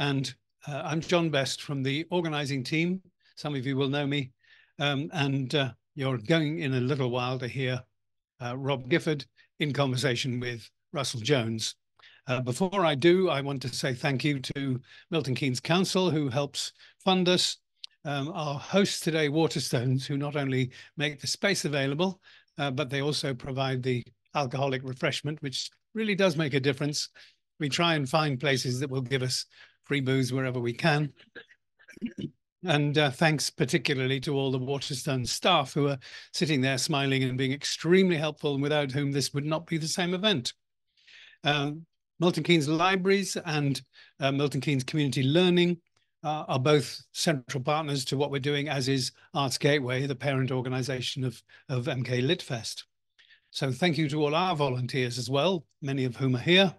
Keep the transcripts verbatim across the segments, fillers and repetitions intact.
And uh, I'm John Best from the organising team. Some of you will know me. Um, and uh, you're going in a little while to hear uh, Rob Gifford in conversation with Russell Jones. Uh, before I do, I want to say thank you to Milton Keynes Council, who helps fund us. Um, our hosts today, Waterstones, who not only make the space available, uh, but they also provide the alcoholic refreshment, which really does make a difference. We try and find places that will give us free booze wherever we can. And uh, thanks particularly to all the Waterstone staff who are sitting there smiling and being extremely helpful, and without whom this would not be the same event. Um, Milton Keynes Libraries and uh, Milton Keynes Community Learning uh, are both central partners to what we're doing, as is Arts Gateway, the parent organisation of, of M K LitFest. So thank you to all our volunteers as well, many of whom are here.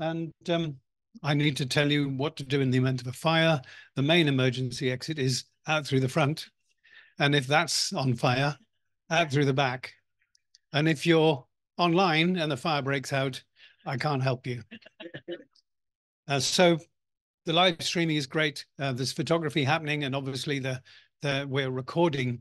And um, I need to tell you what to do in the event of a fire. The main emergency exit is out through the front. And if that's on fire, out through the back. And if you're online and the fire breaks out, I can't help you. Uh, so the live streaming is great. Uh, there's photography happening, and obviously the, the, we're recording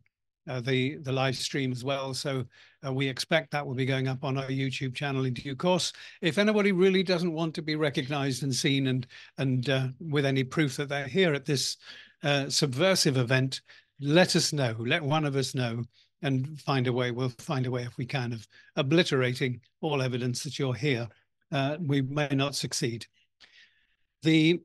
uh, the, the live stream as well. So uh, we expect that will be going up on our YouTube channel in due course. If anybody really doesn't want to be recognized and seen and, and uh, with any proof that they're here at this uh, subversive event, let us know, let one of us know, and find a way, we'll find a way if we can, of obliterating all evidence that you're here. Uh, we may not succeed. The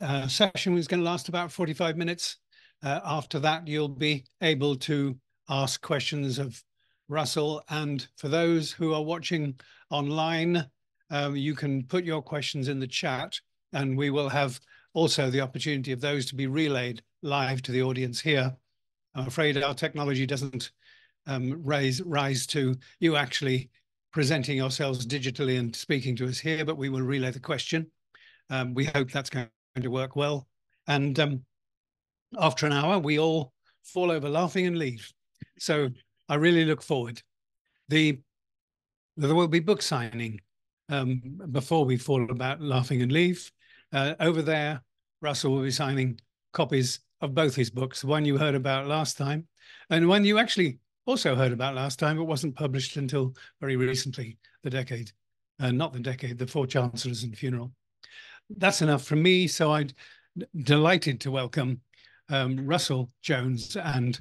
uh, session is going to last about forty-five minutes. Uh, after that, you'll be able to ask questions of Russell. And for those who are watching online, um, you can put your questions in the chat, and we will have also the opportunity of those to be relayed live to the audience here. I'm afraid our technology doesn't um, raise, rise to you actually presenting yourselves digitally and speaking to us here, but we will relay the question. Um, we hope that's going to work well. And um, after an hour, we all fall over laughing and leave. So I really look forward. The, there will be book signing um, before we fall about laughing and leave. Uh, over there, Russell will be signing copies of both his books, the one you heard about last time, and one you actually also heard about last time, but wasn't published until very recently, the decade, uh, not the decade, the Four Chancellors and Funeral. That's enough from me. So I'm delighted to welcome um, Russell Jones and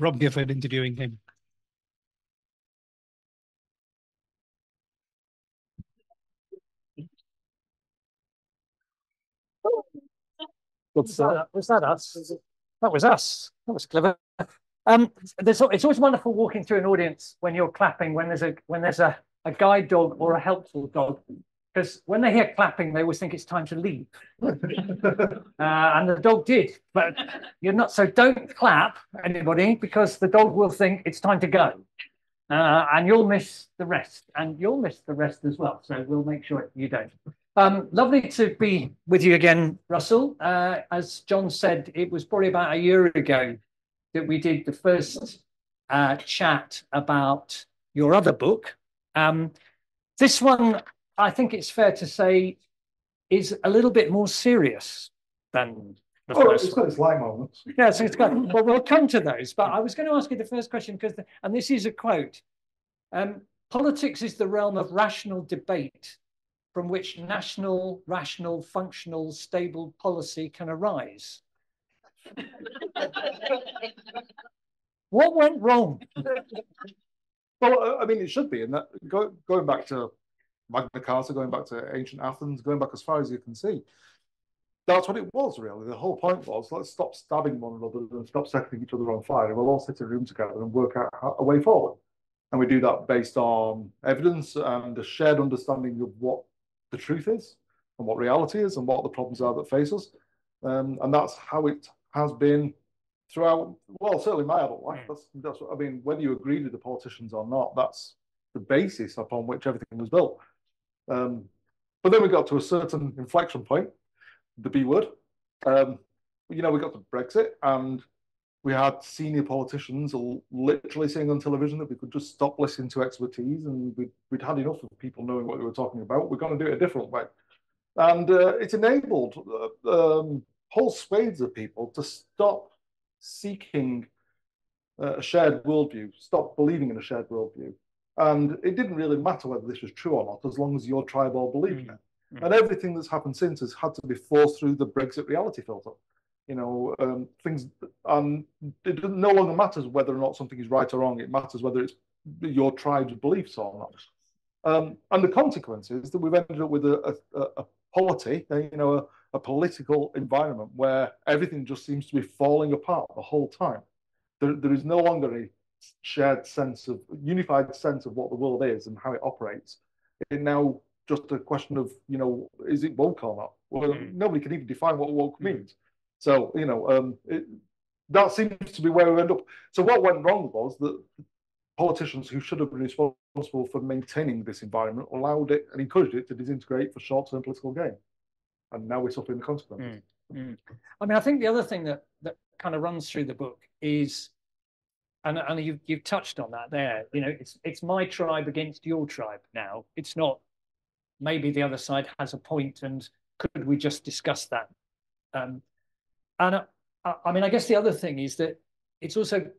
Rob Gifford interviewing him. What's that? Uh, was that us? That was us. That was clever. Um, it's always wonderful walking through an audience when you're clapping, when there's a when there's a, a guide dog or a helpful dog, because when they hear clapping, they always think it's time to leave. uh, and the dog did, but you're not. So don't clap, anybody, because the dog will think it's time to go, uh, and you'll miss the rest, and you'll miss the rest as well. So we'll make sure you don't. Um, lovely to be with you again, Russell. Uh, as John said, it was probably about a year ago that we did the first uh, chat about your other book. Um, this one, I think it's fair to say, is a little bit more serious than the oh, first. It's got its light moments. Yeah, so it's got. Well, we'll come to those. But I was going to ask you the first question because, and this is a quote: um, "Politics is the realm of rational debate, from which national, rational, functional, stable policy can arise." What went wrong? Well, I mean, it should be, and that go, going back to Magna Carta, going back to ancient Athens, going back as far as you can see, that's what it was really. The whole point was, let's stop stabbing one another and stop setting each other on fire, and we'll all sit in a room together and work out a way forward. And we do that based on evidence and a shared understanding of what the truth is and what reality is and what the problems are that face us. Um, and that's how it has been throughout, well, certainly my adult life. That's, that's what, I mean, whether you agreed with the politicians or not, that's the basis upon which everything was built. Um, but then we got to a certain inflection point, the B word. Um, you know, we got to Brexit, and we had senior politicians literally saying on television that we could just stop listening to expertise, and we'd, we'd had enough of people knowing what they were talking about. We're going to do it a different way. And uh, it enabled uh, um, whole swathes of people to stop seeking uh, a shared worldview, stop believing in a shared worldview. And it didn't really matter whether this was true or not, as long as your tribe all believed in it. Mm-hmm. And everything that's happened since has had to be forced through the Brexit reality filter. You know, um, things, and it no longer matters whether or not something is right or wrong. It matters whether it's your tribe's beliefs or not. Um, and the consequence is that we've ended up with a, a, a polity, a, you know, a, a political environment where everything just seems to be falling apart the whole time. There, there is no longer a shared sense of, unified sense of what the world is and how it operates. It now just a question of, you know, is it woke or not? Well, mm-hmm. nobody can even define what woke means. So, you know, um, it, that seems to be where we end up. So what went wrong was that politicians who should have been responsible for maintaining this environment allowed it and encouraged it to disintegrate for short-term political gain. And now we're suffering the consequences. Mm, mm. I mean, I think the other thing that, that kind of runs through the book is, and, and you've, you've touched on that there, you know, it's, it's my tribe against your tribe now. It's not maybe the other side has a point and could we just discuss that? Um, And I, I mean, I guess the other thing is that it's also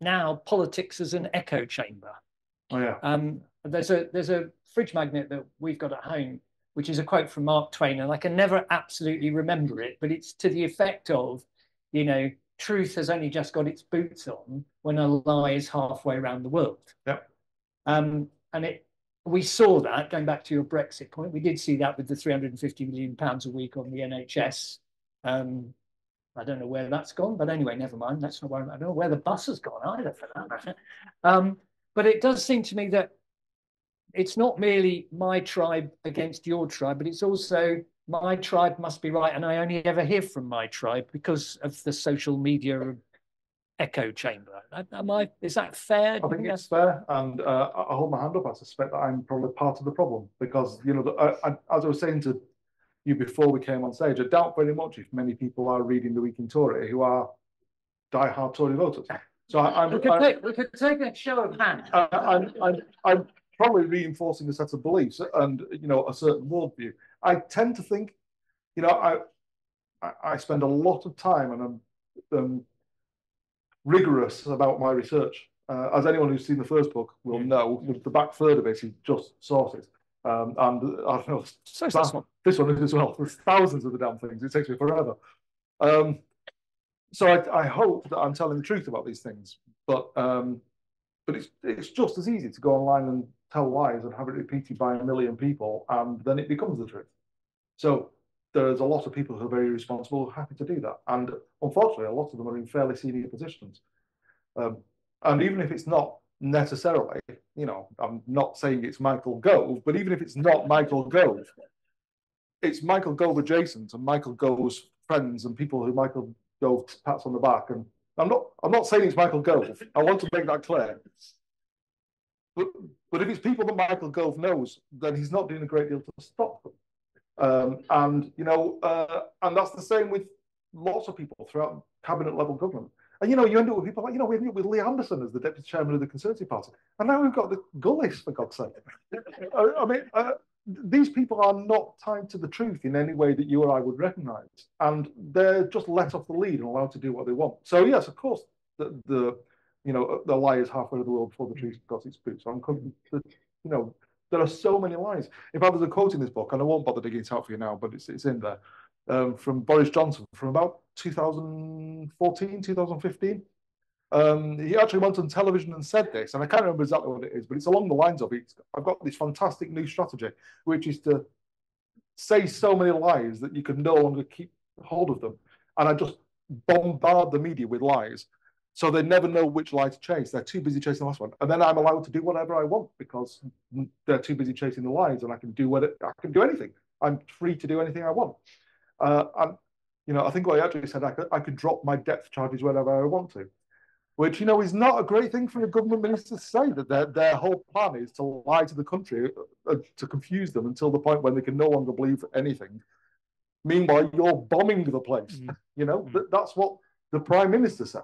now politics as an echo chamber. Oh yeah. Um, there's a there's a fridge magnet that we've got at home, which is a quote from Mark Twain, and I can never absolutely remember it, but it's to the effect of, you know, truth has only just got its boots on when a lie is halfway around the world. Yeah. Um, and it we saw that going back to your Brexit point, we did see that with the three hundred and fifty million pounds a week on the N H S. Um, I don't know where that's gone, but anyway, never mind. That's not where I don't know where the bus has gone either, for that matter. Um, but it does seem to me that it's not merely my tribe against your tribe, but it's also my tribe must be right, and I only ever hear from my tribe because of the social media echo chamber. Am I? Is that fair? I think it's fair, and uh, I hold my hand up. I suspect that I'm probably part of the problem because, you know, the, I, I, as I was saying to you before we came on stage, I doubt very much if many people are reading the Week in Tory who are die-hard Tory voters. So I, I'm, we, could I, take, we could take a show of hands. I, I'm, I'm, I'm probably reinforcing a set of beliefs and, you know, a certain worldview. I tend to think, you know, I I, I spend a lot of time and I'm um, rigorous about my research. Uh, as anyone who's seen the first book will know, the, the back third of it is just sorted. Um, and I don't know, so that, one. this one is as well. There's thousands of the damn things. It takes me forever. Um, so I, I hope that I'm telling the truth about these things. But um, but it's it's just as easy to go online and tell lies and have it repeated by a million people, and then it becomes the truth. So there's a lot of people who are very responsible, happy to do that. And unfortunately, a lot of them are in fairly senior positions. Um, and even if it's not necessarily, you know, I'm not saying it's Michael Gove, but even if it's not Michael Gove, it's Michael Gove adjacent and Michael Gove's friends and people who Michael Gove pats on the back. And I'm not, I'm not saying it's Michael Gove. I want to make that clear. But but if it's people that Michael Gove knows, then he's not doing a great deal to stop them. Um, and you know, uh, and that's the same with lots of people throughout cabinet level government. And, you know, you end up with people like, you know, we ended up with Lee Anderson as the deputy chairman of the Conservative Party. And now we've got the Gullis, for God's sake. I, I mean, uh, these people are not tied to the truth in any way that you or I would recognise. And they're just let off the lead and allowed to do what they want. So, yes, of course, the, the you know, the lie is halfway to the world before the truth got its boots. So I'm coming to, you know, there are so many lies. If I was a quote in this book, and I won't bother digging it out for you now, but it's, it's in there, Um, from Boris Johnson from about two thousand fourteen, two thousand fifteen. Um, he actually went on television and said this, and I can't remember exactly what it is, but it's along the lines of, it. I've got this fantastic new strategy, which is to say so many lies that you can no longer keep hold of them. And I just bombard the media with lies, so they never know which lie to chase. They're too busy chasing the last one. And then I'm allowed to do whatever I want because they're too busy chasing the lies, and I can do, what it, I can do anything. I'm free to do anything I want. Uh, and, you know, I think what I actually said, I could, I could drop my depth charges whenever I want to, which, you know, is not a great thing for a government minister to say, that their, their whole plan is to lie to the country, uh, to confuse them until the point when they can no longer believe anything. Meanwhile, you're bombing the place, mm-hmm. you know, mm-hmm. that's what the Prime Minister said.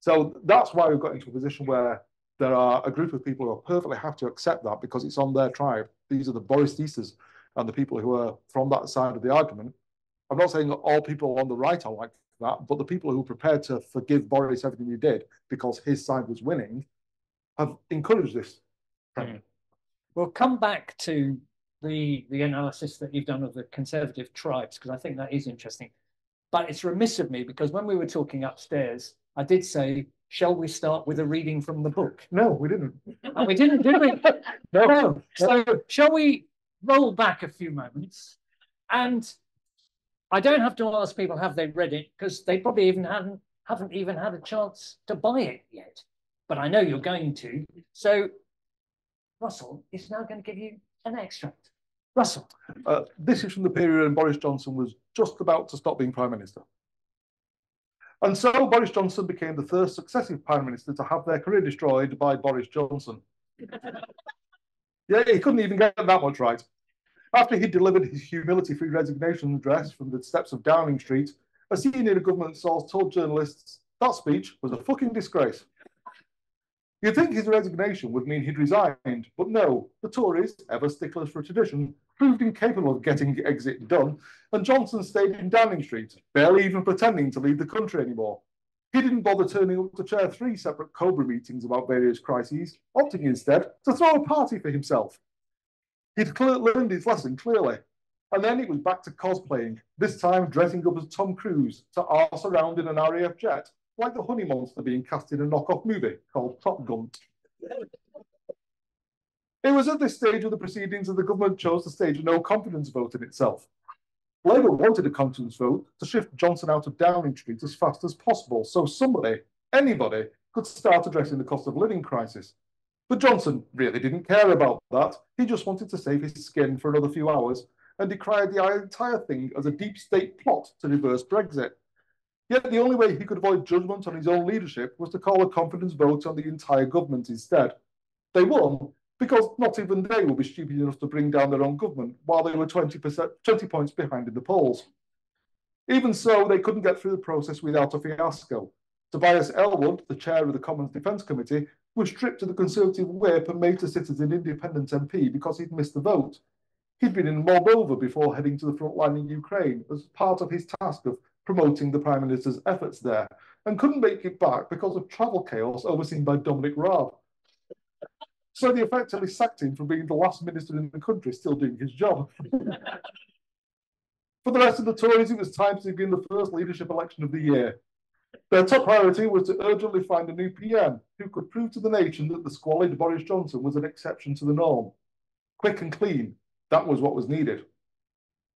So that's why we've got into a position where there are a group of people who are perfectly happy to accept that because it's on their tribe. These are the Boris Theses and the people who are from that side of the argument. I'm not saying that all people on the right are like that, but the people who are prepared to forgive Boris everything he did because his side was winning have encouraged this. Mm. We'll come back to the, the analysis that you've done of the Conservative tribes, because I think that is interesting. But it's remiss of me, because when we were talking upstairs, I did say, shall we start with a reading from the book? No, we didn't. And we didn't, did we? No. No. So shall we roll back a few moments? And I don't have to ask people have they read it, because they probably even haven't haven't even had a chance to buy it yet. But I know you're going to. So Russell is now going to give you an extract. Russell. Uh, this is from the period when Boris Johnson was just about to stop being Prime Minister. And so Boris Johnson became the first successive Prime Minister to have their career destroyed by Boris Johnson. Yeah, he couldn't even get that much right. After he delivered his humility-free resignation address from the steps of Downing Street, a senior government source told journalists that speech was a fucking disgrace. You'd think his resignation would mean he'd resigned, but no, the Tories, ever sticklers for tradition, proved incapable of getting exit done, and Johnson stayed in Downing Street, barely even pretending to leave the country anymore. He didn't bother turning up to chair three separate Cobra meetings about various crises, opting instead to throw a party for himself. He'd learned his lesson clearly, and then it was back to cosplaying, this time dressing up as Tom Cruise to arse around in an R A F jet, like the honey monster being cast in a knockoff movie called Top Gun. It was at this stage of the proceedings that the government chose to stage a no-confidence vote in itself. Labour wanted a confidence vote to shift Johnson out of Downing Street as fast as possible, so somebody, anybody, could start addressing the cost of living crisis. But Johnson really didn't care about that. He just wanted to save his skin for another few hours and decried the entire thing as a deep state plot to reverse Brexit. Yet the only way he could avoid judgment on his own leadership was to call a confidence vote on the entire government instead. They won, because not even they will be stupid enough to bring down their own government while they were twenty points behind in the polls. Even so, they couldn't get through the process without a fiasco. Tobias Ellwood, the chair of the Commons Defence Committee, was stripped to the Conservative whip and made to sit as an independent M P because he'd missed the vote. He'd been in Moldova before heading to the front line in Ukraine as part of his task of promoting the Prime Minister's efforts there, and couldn't make it back because of travel chaos overseen by Dominic Grieve. So they effectively sacked him from being the last minister in the country still doing his job. For the rest of the Tories, it was time to begin the first leadership election of the year. Their top priority was to urgently find a new P M who could prove to the nation that the squalid Boris Johnson was an exception to the norm. Quick and clean, that was what was needed.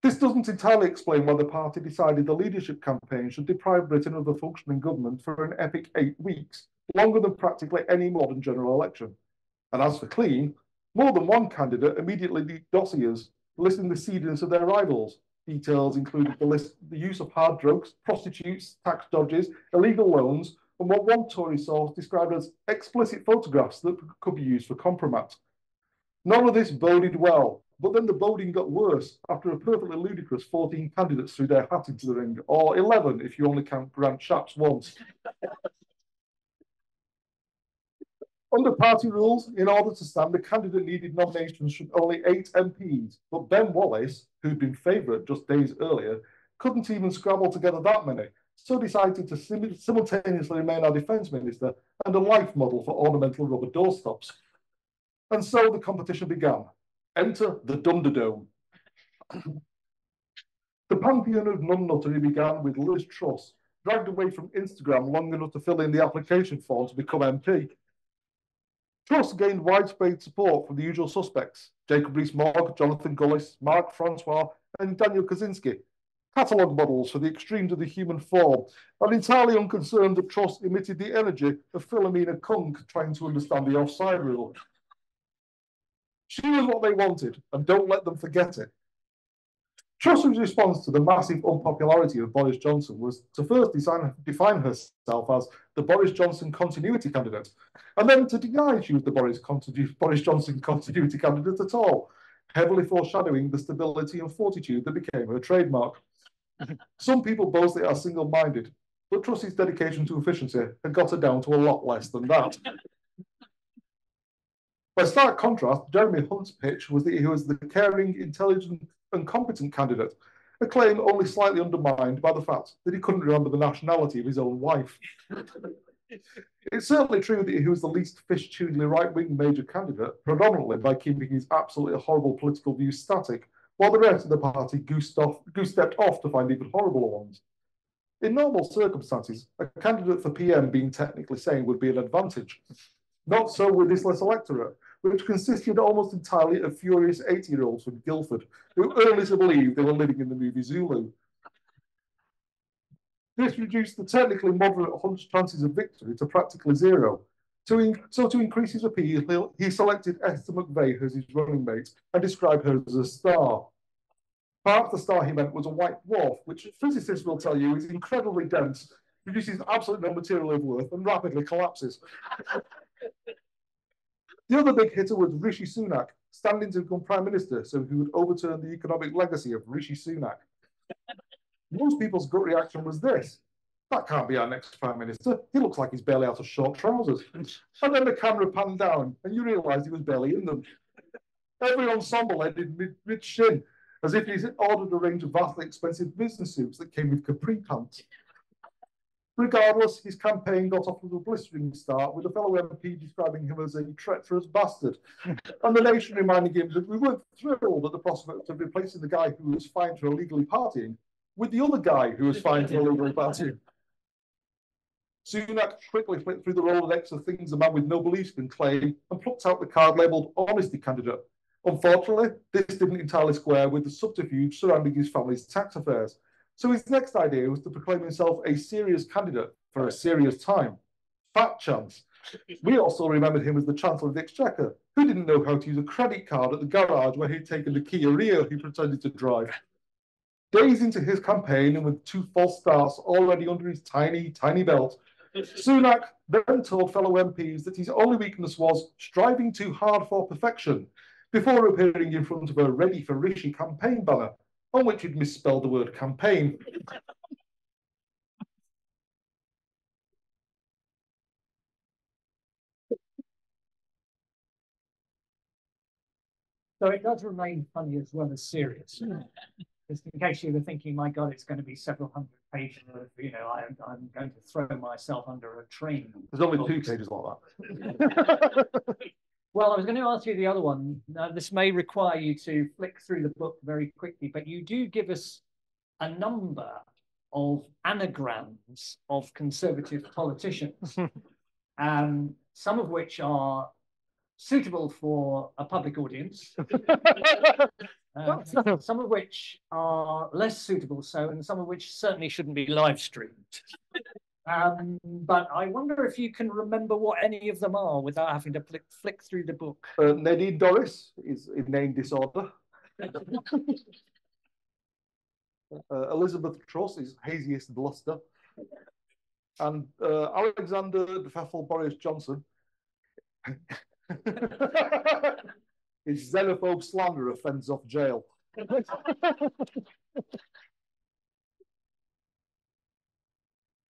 This doesn't entirely explain why the party decided the leadership campaign should deprive Britain of a functioning government for an epic eight weeks, longer than practically any modern general election. And as for clean, more than one candidate immediately leaked dossiers listing the seediness of their rivals. Details included the, list, the use of hard drugs, prostitutes, tax dodges, illegal loans, and what one Tory source described as explicit photographs that could be used for compromat. None of this boded well, but then the boding got worse after a perfectly ludicrous fourteen candidates threw their hat into the ring, or eleven if you only count Grant Shapps once. Under party rules, in order to stand, the candidate needed nominations from only eight M Ps, but Ben Wallace, who'd been favourite just days earlier, couldn't even scrabble together that many, so decided to sim simultaneously remain our defence minister and a life model for ornamental rubber doorstops. And so the competition began. Enter the Dunderdome. The pantheon of nunnuttery began with Liz Truss, dragged away from Instagram long enough to fill in the application form to become M P. Truss gained widespread support from the usual suspects, Jacob Rees-Mogg, Jonathan Gullis, Marc Francois and Daniel Kaczynski, catalogue models for the extremes of the human form, and entirely unconcerned that Truss emitted the energy of Philomena Kung trying to understand the offside rule. She was what they wanted, and don't let them forget it. Truss's response to the massive unpopularity of Boris Johnson was to first design, define herself as the Boris Johnson continuity candidate, and then to deny she was the Boris, Boris Johnson continuity candidate at all, heavily foreshadowing the stability and fortitude that became her trademark. Some people boast they are single-minded, but Truss's dedication to efficiency had got her down to a lot less than that. By stark contrast, Jeremy Hunt's pitch was that he was the caring, intelligent and competent candidate, a claim only slightly undermined by the fact that he couldn't remember the nationality of his own wife. It's certainly true that he was the least fishtunely right-wing major candidate, predominantly by keeping his absolutely horrible political views static, while the rest of the party goosed off, goose-stepped off to find even horrible ones. In normal circumstances, a candidate for P M being technically sane would be an advantage. Not so with this less electorate, which consisted almost entirely of furious eighty-year-olds from Guildford, who earnestly believed they were living in the movie Zulu. This reduced the technically moderate Hunt's chances of victory to practically zero. To in, so to increase his appeal, he, he selected Esther McVeigh as his running mate and described her as a star. Perhaps the star he meant was a white dwarf, which physicists will tell you is incredibly dense, produces absolutely no material of worth and rapidly collapses. The other big hitter was Rishi Sunak, standing to become Prime Minister so he would overturn the economic legacy of Rishi Sunak. Most people's gut reaction was this: that can't be our next Prime Minister, he looks like he's barely out of short trousers. And then the camera panned down and you realised he was barely in them. Every ensemble ended mid, mid shin, as if he'd ordered a range of vastly expensive business suits that came with capri pants. Regardless, his campaign got off to a blistering start, with a fellow M P describing him as a treacherous bastard, and the nation reminding him that we weren't thrilled at the prospect of replacing the guy who was fined for illegally partying with the other guy who was fined for illegally partying. Sunak quickly flipped through the Rolodex of things a man with no beliefs can claim and plucked out the card labelled honesty candidate. Unfortunately, this didn't entirely square with the subterfuge surrounding his family's tax affairs. So his next idea was to proclaim himself a serious candidate for a serious time. Fat chance. We also remembered him as the Chancellor of the Exchequer, who didn't know how to use a credit card at the garage where he'd taken a Kia Rio he pretended to drive. Days into his campaign, and with two false starts already under his tiny, tiny belt, Sunak then told fellow M Ps that his only weakness was striving too hard for perfection, before appearing in front of a Ready for Rishi campaign banner, on which he'd misspelled the word campaign. So it does remain funny as well as serious. Just in case you were thinking, my God, it's going to be several hundred pages of, you know, I, I'm going to throw myself under a train. There's only two pages like that. Well, I was going to ask you the other one. Now, this may require you to flick through the book very quickly, but you do give us a number of anagrams of Conservative politicians, um, some of which are suitable for a public audience, um, some of which are less suitable so, and some of which certainly shouldn't be live streamed. Um, but I wonder if you can remember what any of them are without having to flick, flick through the book. Uh, Nadine Dorries is in name disorder. uh, Elizabeth Truss is haziest bluster. And uh, Alexander de Pfeffel Boris Johnson is xenophobe slander offends off jail.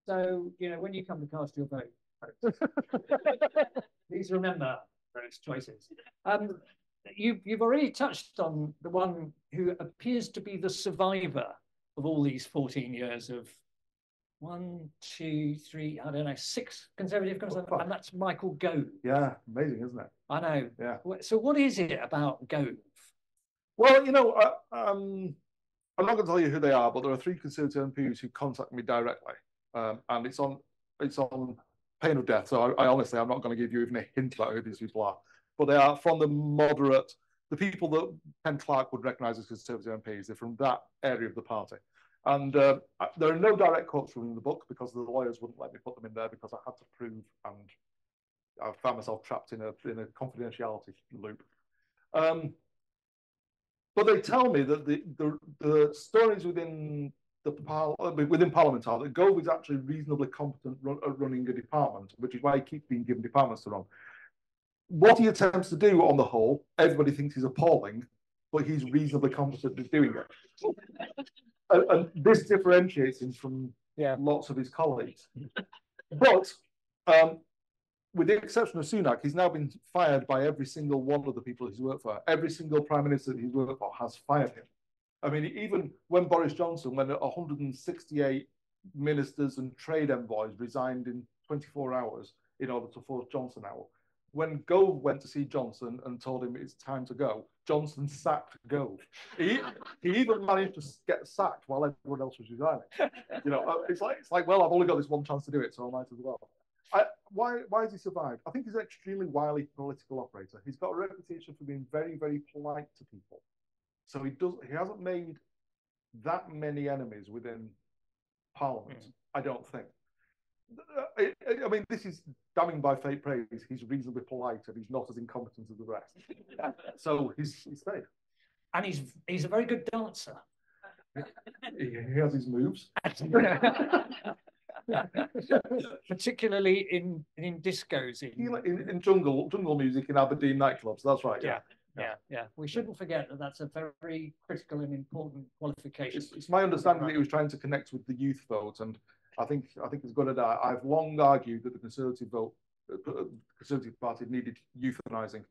So, you know, when you come to cast your vote, please remember those choices. Um, you, you've already touched on the one who appears to be the survivor of all these fourteen years of one, two, three, I don't know, six Conservative governments, and that's Michael Gove. Yeah, amazing, isn't it? I know. Yeah. So what is it about Gove? Well, you know, uh, um, I'm not going to tell you who they are, but there are three Conservative M Ps who contact me directly. Um, and it's on it's on pain of death. So I, I honestly, I'm not going to give you even a hint about who these people are. But they are from the moderate, the people that Ken Clark would recognise as Conservative M Ps. They're from that area of the party. And uh, there are no direct quotes from the book because the lawyers wouldn't let me put them in there because I had to prove, and I found myself trapped in a, in a confidentiality loop. Um, but they tell me that the, the, the stories within... The par within Parliament are that Gove is actually reasonably competent run at running a department, which is why he keeps being given departments to run. What he attempts to do on the whole, everybody thinks is appalling, but he's reasonably competent at doing it. and, and this differentiates him from yeah. lots of his colleagues. But um, with the exception of Sunak, he's now been fired by every single one of the people he's worked for. Every single prime minister that he's worked for has fired him. I mean, even when Boris Johnson, when one hundred sixty-eight ministers and trade envoys resigned in twenty-four hours in order to force Johnson out, when Gove went to see Johnson and told him it's time to go, Johnson sacked Gove. He, he even managed to get sacked while everyone else was resigning. You know, it's like, it's like, well, I've only got this one chance to do it, so I might as well. I, why, why has he survived? I think he's an extremely wily political operator. He's got a reputation for being very, very polite to people. So he does. He hasn't made that many enemies within Parliament, mm. I don't think. I, I mean, this is damning by faint praise. He's reasonably polite and he's not as incompetent as the rest. So he's, he's safe. And he's he's a very good dancer. He, he has his moves. Particularly in in discos. In... in in jungle jungle music in Aberdeen nightclubs. That's right. Yeah. yeah. Yeah, yeah. We shouldn't forget that that's a very critical and important qualification. It's, it's my understanding that he was trying to connect with the youth vote, and I think I think it's good at that. I've long argued that the Conservative vote, uh, Conservative Party needed euthanising.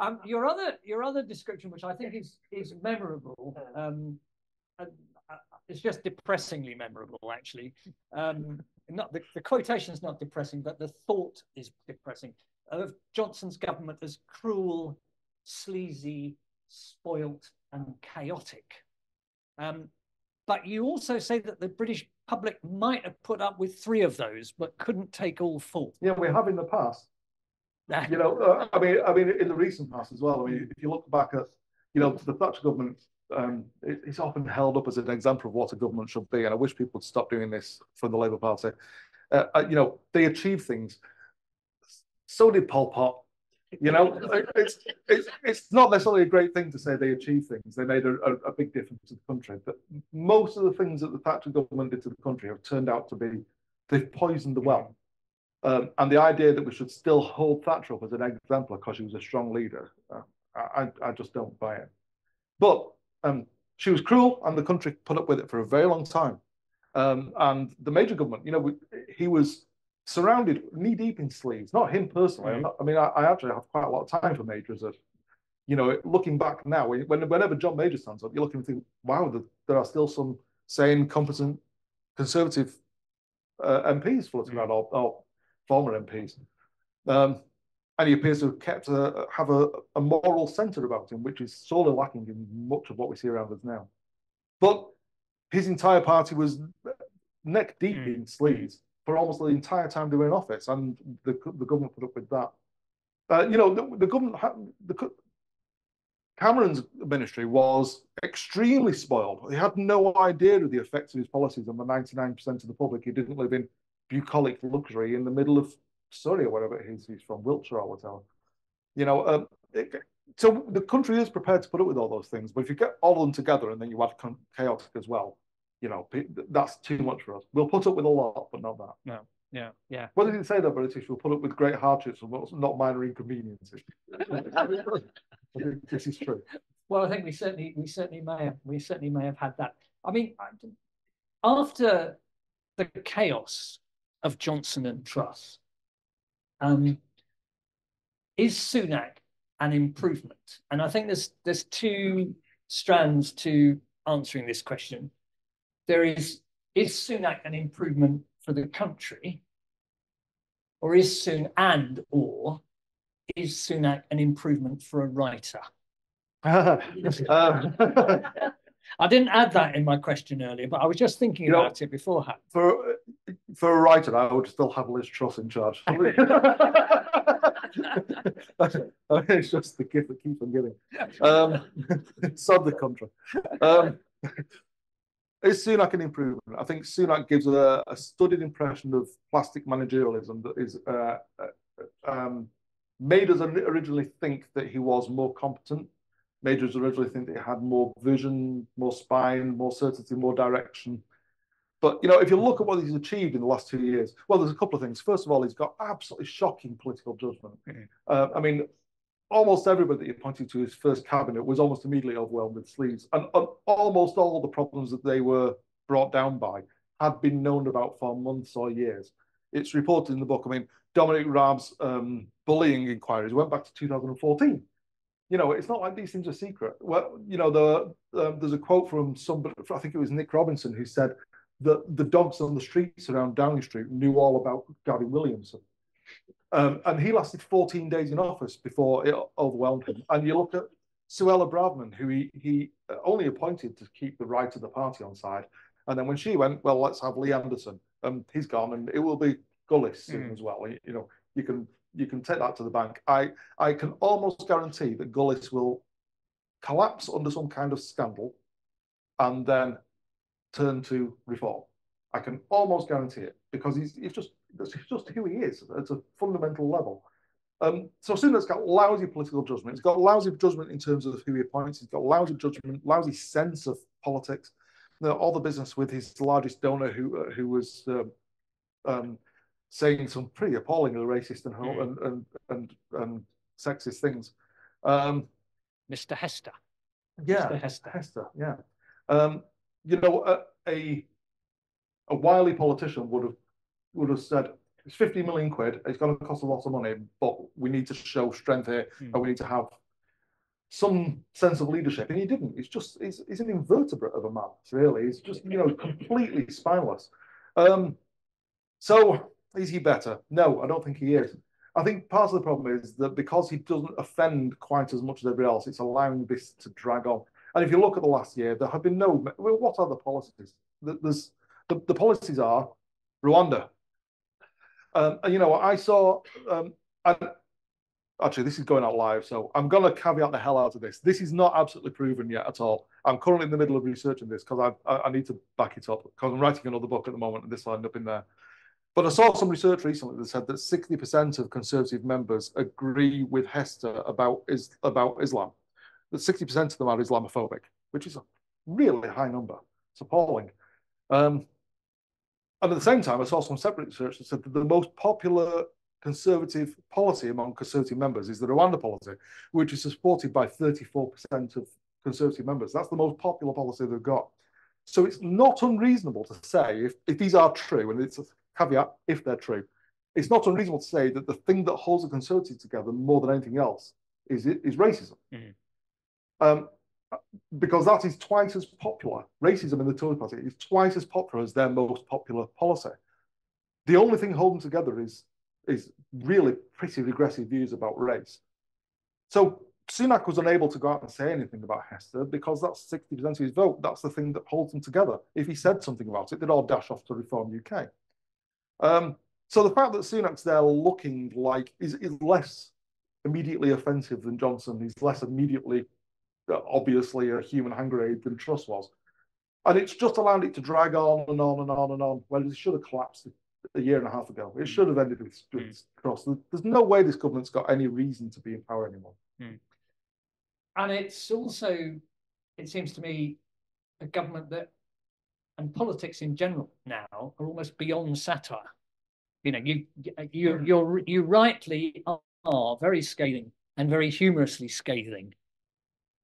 um, your other your other description, which I think is is memorable, um, and, uh, it's just depressingly memorable, actually. Um, Not the, the quotation is not depressing, but the thought is depressing, of Johnson's government as cruel, sleazy, spoilt, and chaotic. Um, but you also say that the British public might have put up with three of those, but couldn't take all four. Yeah, we have in the past. you know, uh, I mean, I mean, in the recent past as well. I mean, if you look back at, you know, to the Thatcher government. Um, it, it's often held up as an example of what a government should be, and I wish people would stop doing this from the Labour Party. Uh, you know, they achieved things. So did Pol Pot. You know, it's, it's it's not necessarily a great thing to say they achieved things. They made a, a, a big difference to the country, but most of the things that the Thatcher government did to the country have turned out to be they've poisoned the well. Um, and the idea that we should still hold Thatcher up as an exemplar because she was a strong leader, uh, I, I just don't buy it. But Um, she was cruel, and the country put up with it for a very long time. Um, and the major government, you know, we, he was surrounded knee-deep in sleaze. Not him personally. Mm-hmm. not, I mean, I, I actually have quite a lot of time for Major. As a, you know, looking back now, when, whenever John Major stands up, you look and think, wow, the, there are still some sane, competent Conservative uh, M Ps floating around, or, or former M Ps. Um, And he appears to have kept a, have a, a moral centre about him, which is sorely lacking in much of what we see around us now. But his entire party was neck deep mm. in sleaze for almost the entire time they were in office, and the, the government put up with that. Uh, you know, the, the government, the, Cameron's ministry was extremely spoiled. He had no idea of the effects of his policies on the ninety-nine percent of the public who didn't live in bucolic luxury in the middle of Surrey or whatever it is, he's from Wiltshire or whatever. You know, um, it, so the country is prepared to put up with all those things, but if you get all of them together and then you add chaotic as well, you know, that's too much for us. We'll put up with a lot, but not that. No, yeah, yeah. What did it say, though, British? We'll put up with great hardships and not minor inconveniences. This is true. Well, I think we certainly, we certainly may have, we certainly may have had that. I mean, after the chaos of Johnson and Truss. Um, is Sunak an improvement? And I think there's there's two strands to answering this question. There is, is Sunak an improvement for the country? Or is Sunak, and or is Sunak an improvement for a writer? Uh, uh, I didn't add that in my question earlier, but I was just thinking about know, it beforehand. For for a writer, I would still have Liz Truss in charge. I mean, it's just the gift that keeps on giving. Um, sod the country. Um, is Sunak an improvement? I think Sunak gives a, a studied impression of plastic managerialism that is uh, um, made us originally think that he was more competent. Majors originally think that it had more vision, more spine, more certainty, more direction. But, you know, if you look at what he's achieved in the last two years, well, there's a couple of things. First of all, he's got absolutely shocking political judgment. Mm-hmm. uh, I mean, almost everybody that he pointed to his first cabinet was almost immediately overwhelmed with sleaze. And, and almost all the problems that they were brought down by had been known about for months or years. It's reported in the book. I mean, Dominic Raab's um, bullying inquiries went back to two thousand fourteen. You know, it's not like these things are secret. Well, you know, the, um, there's a quote from somebody, I think it was Nick Robinson, who said that the dogs on the streets around Downing Street knew all about Gavin Williamson. Um, and he lasted fourteen days in office before it overwhelmed him. And you look at Suella Braverman, who he, he only appointed to keep the right of the party on side. And then when she went, well, let's have Lee Anderson. Um, he's gone, and it will be Gullis soon mm. as well. You know, you can you can take that to the bank. I, I can almost guarantee that Gullis will collapse under some kind of scandal and then turn to reform. I can almost guarantee it, because he's, he's just that's just who he is at a fundamental level. Um, so Sunak's got lousy political judgment. He's got lousy judgment in terms of who he appoints. He's got lousy judgment, lousy sense of politics. You know, all the business with his largest donor, who uh, who was um, um, saying some pretty appallingly racist and mm. and, and and and sexist things. Um, Mister Hester. Yeah, Mister Hester. Hester. Yeah. Um, you know, a, a a wily politician would have would have said, it's fifty million quid, it's going to cost a lot of money, but we need to show strength here, mm. and we need to have some sense of leadership. And he didn't. He's just, he's, he's an invertebrate of a man, really. He's just, you know, completely spineless. Um, so is he better? No, I don't think he is. I think part of the problem is that because he doesn't offend quite as much as everybody else, it's allowing this to drag on. And if you look at the last year, there have been no, well, what are the policies? There's, the, the policies are Rwanda. Um, and, you know, I saw, um, I, actually, this is going out live, so I'm going to caveat the hell out of this. This is not absolutely proven yet at all. I'm currently in the middle of researching this because I, I need to back it up, because I'm writing another book at the moment and this will end up in there. But I saw some research recently that said that sixty percent of Conservative members agree with Hester about, is, about Islam, that sixty percent of them are Islamophobic, which is a really high number. It's appalling. Um, And at the same time, I saw some separate research that said that the most popular Conservative policy among Conservative members is the Rwanda policy, which is supported by thirty-four percent of Conservative members. That's the most popular policy they've got. So it's not unreasonable to say, if, if these are true, and it's a caveat, if they're true, it's not unreasonable to say that the thing that holds the Conservatives together more than anything else is, is racism. Mm-hmm. um, Because that is twice as popular. Racism in the Tory party is twice as popular as their most popular policy. The only thing holding them together is, is really pretty regressive views about race. So Sunak was unable to go out and say anything about Hester because that's sixty percent of his vote. That's the thing that holds them together. If he said something about it, they'd all dash off to Reform U K. Um, so the fact that Sunak's there looking like is, is less immediately offensive than Johnson, he's less immediately obviously a human hand-grenade than Truss was. And it's just allowed it to drag on and on and on and on, whereas it should have collapsed a year and a half ago. It should have ended with mm. Truss. There's no way this government's got any reason to be in power anymore. Mm. And it's also, it seems to me, a government that, and politics in general now, are almost beyond satire. You know, you, you, you're, you rightly are very scathing and very humorously scathing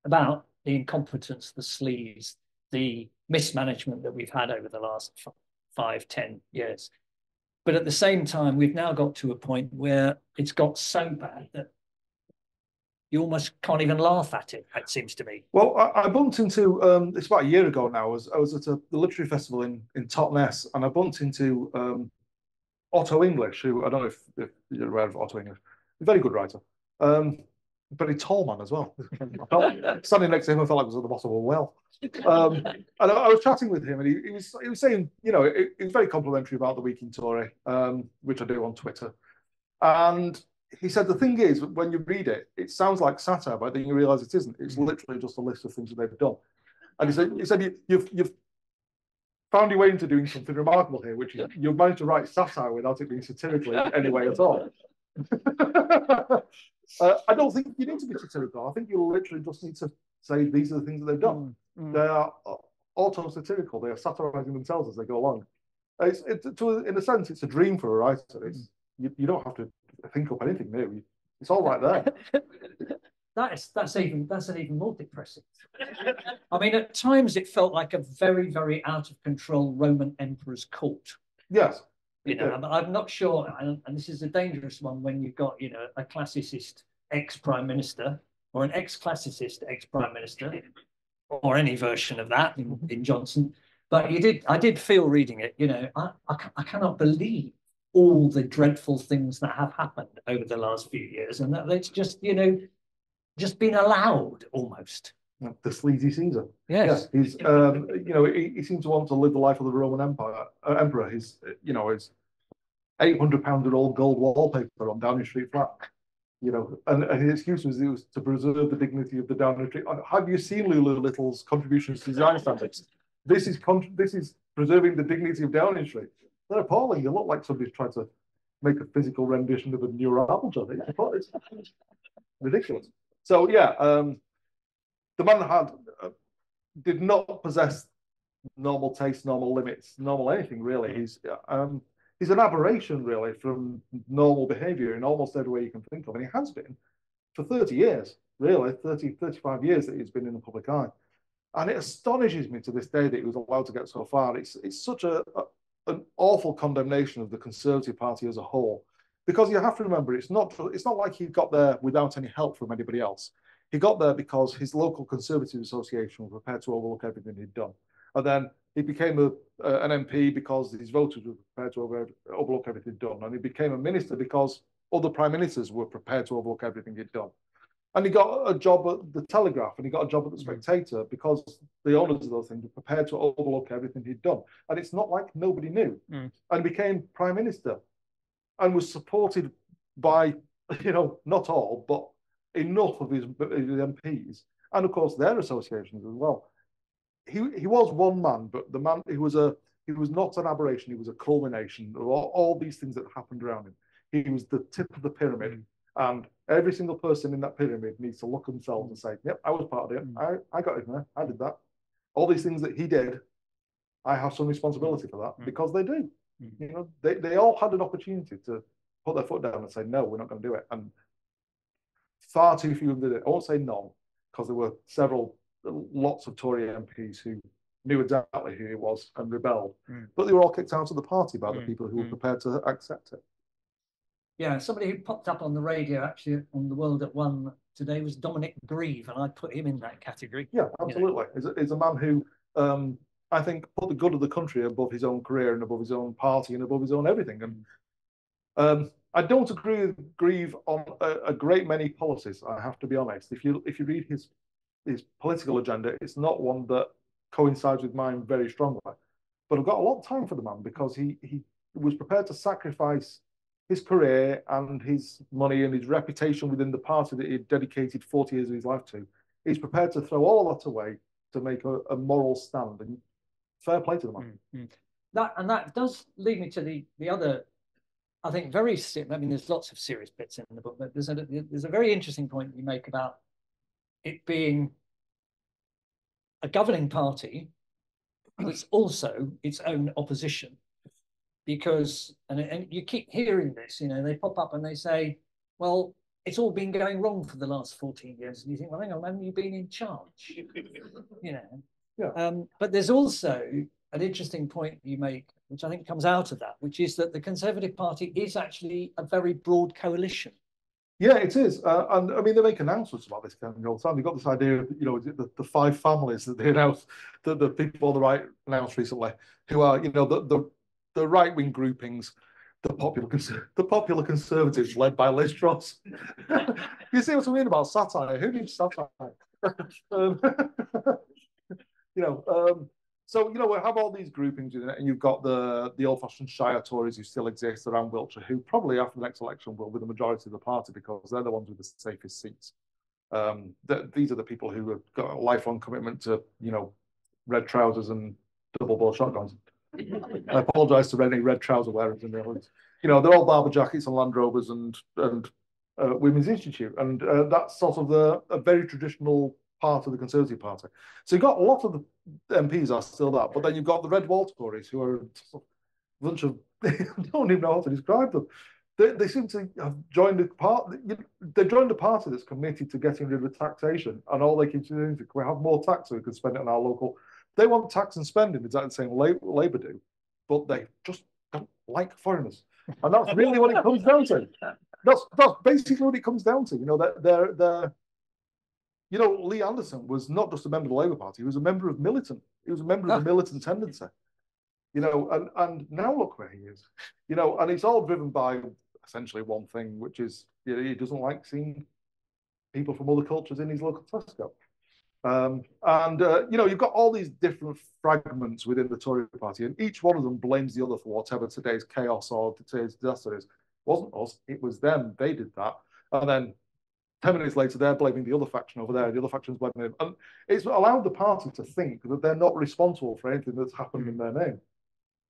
about the incompetence, the sleaze, the mismanagement that we've had over the last five, ten years. But at the same time, we've now got to a point where it's got so bad that you almost can't even laugh at it, it seems to me. Well, I, I bumped into, um, it's about a year ago now, I was, I was at a the literary festival in, in Totnes, and I bumped into um, Otto English, who I don't know if, if you're aware of Otto English, a very good writer. Um, Very tall man as well. Standing next to him, I felt like I was at the bottom of a well. Um, and I, I was chatting with him, and he, he was he was saying, you know, he, he was very complimentary about the Week in Tory, um, which I do on Twitter. And he said the thing is, when you read it, it sounds like satire, but then you realise it isn't. It's literally just a list of things that they've done. And he said, he said you, you've you've found your way into doing something remarkable here, which is you've managed to write satire without it being satirically anyway at all. Uh, I don't think you need to be satirical. I think you literally just need to say these are the things that they've done. Mm. They are auto-satirical. They are satirising themselves as they go along. It's, it's, to, in a sense, it's a dream for a writer. It's, mm. you, you don't have to think up anything new. It's all right there. That's that's even that's even more depressing. I mean, at times it felt like a very, very out of control Roman emperor's court. Yes. You know, yeah. I'm not sure, and this is a dangerous one when you've got, you know, a classicist ex-prime minister or an ex-classicist ex-prime minister or any version of that in, in Johnson. But you did, I did feel reading it, you know, I, I, I cannot believe all the dreadful things that have happened over the last few years, and that it's just, you know, just been allowed almost. The sleazy Caesar. Yes. Yeah, he's, um, you know, he, he seems to want to live the life of the Roman Empire, uh, Emperor. He's, you know, his eight hundred pound of old gold wallpaper on Downing Street flat. You know, and, and his excuse was, it was to preserve the dignity of the Downing Street. Have you seen Lulu Little's contributions to design standards? This is this is preserving the dignity of Downing Street. They're appalling. You look like somebody's tried to make a physical rendition of a neural apple jelly. It's ridiculous. So yeah. Um, The man had uh, did not possess normal taste, normal limits, normal anything really. He's um, he's an aberration really from normal behaviour in almost every way you can think of, and he has been for thirty years, really thirty, thirty-five years that he's been in the public eye. And it astonishes me to this day that he was allowed to get so far. It's it's such a, a an awful condemnation of the Conservative Party as a whole, because you have to remember it's not it's not like he got there without any help from anybody else. He got there because his local Conservative Association was prepared to overlook everything he'd done. And then he became a, uh, an M P because his voters were prepared to over, overlook everything he'd done. And he became a minister because other prime ministers were prepared to overlook everything he'd done. And he got a job at the Telegraph and he got a job at the Spectator because the owners of those things were prepared to overlook everything he'd done. And it's not like nobody knew. Mm. And he became prime minister and was supported by, you know, not all, but enough of his, his M Ps, and of course their associations as well. He he was one man, but the man he was a he was not an aberration. He was a culmination of all, all these things that happened around him. He was the tip of the pyramid, and every single person in that pyramid needs to look themselves and say, "Yep, I was part of it. I I got in there. I did that. All these things that he did, I have some responsibility for that," because they do. You know, they they all had an opportunity to put their foot down and say, "No, we're not going to do it." And far too few of them did it. I won't say none, because there were several, lots of Tory M Ps who knew exactly who it was and rebelled. Mm. But they were all kicked out of the party by the mm. people who were prepared to accept it. Yeah, somebody who popped up on the radio, actually, on The World at One today was Dominic Grieve, and I put him in that category. Yeah, absolutely. You know? He's a, a man who, um, I think, put the good of the country above his own career and above his own party and above his own everything. And um, I don't agree with Grieve on a, a great many policies, I have to be honest. If you if you read his his political agenda, it's not one that coincides with mine very strongly. But I've got a lot of time for the man, because he, he was prepared to sacrifice his career and his money and his reputation within the party that he had dedicated forty years of his life to. He's prepared to throw all of that away to make a, a moral stand, and fair play to the man. Mm-hmm. That, and that does lead me to the, the other... I think very, I mean, there's lots of serious bits in the book, but there's a, there's a very interesting point you make about it being a governing party that's also its own opposition. Because, and, and you keep hearing this, you know, they pop up and they say, well, it's all been going wrong for the last fourteen years. And you think, well, hang on, haven't you been in charge? You know, yeah. Um, but there's also an interesting point you make, which I think comes out of that, which is that the Conservative Party is actually a very broad coalition. Yeah, it is. Uh, and I mean, they make announcements about this kind of all the time. You've got this idea of, you know, the, the five families that they announced, that the people on the right announced recently, who are, you know, the the, the right-wing groupings, the popular the popular Conservatives led by Liz Truss. You see what I mean about satire? Who needs satire? um, you know, um, So, you know, we have all these groupings, and you've got the, the old-fashioned Shire Tories who still exist around Wiltshire, who probably after the next election will be the majority of the party, because they're the ones with the safest seats. Um, the, these are the people who have got a lifelong commitment to, you know, red trousers and double-bore shotguns. I apologise to any red trouser wearers in the audience. You know, they're all barber jackets and Land Rovers and, and uh, Women's Institute, and uh, that's sort of the, a very traditional part of the Conservative Party. So you've got a lot of the M Ps are still that, but then you've got the red wall Tories, who are a bunch of, I don't even know how to describe them. They, they seem to have joined a part. They joined a party that's committed to getting rid of taxation, and all they keep doing is, can we have more tax so we can spend it on our local? They want tax and spending exactly the same way Labour do, but they just don't like foreigners, and that's really what it comes down to. That's that's basically what it comes down to. You know, that they're they're. You know, Lee Anderson was not just a member of the Labour Party; he was a member of militant. He was a member of the militant tendency. You know, and and now look where he is. You know, and it's all driven by essentially one thing, which is, you know, he doesn't like seeing people from other cultures in his local Tesco. Um, and uh, you know, you've got all these different fragments within the Tory Party, and each one of them blames the other for whatever today's chaos or today's disaster is. It wasn't us; it was them. They did that, and then ten minutes later, they're blaming the other faction over there, the other faction's blaming them. And it's allowed the party to think that they're not responsible for anything that's happened in their name.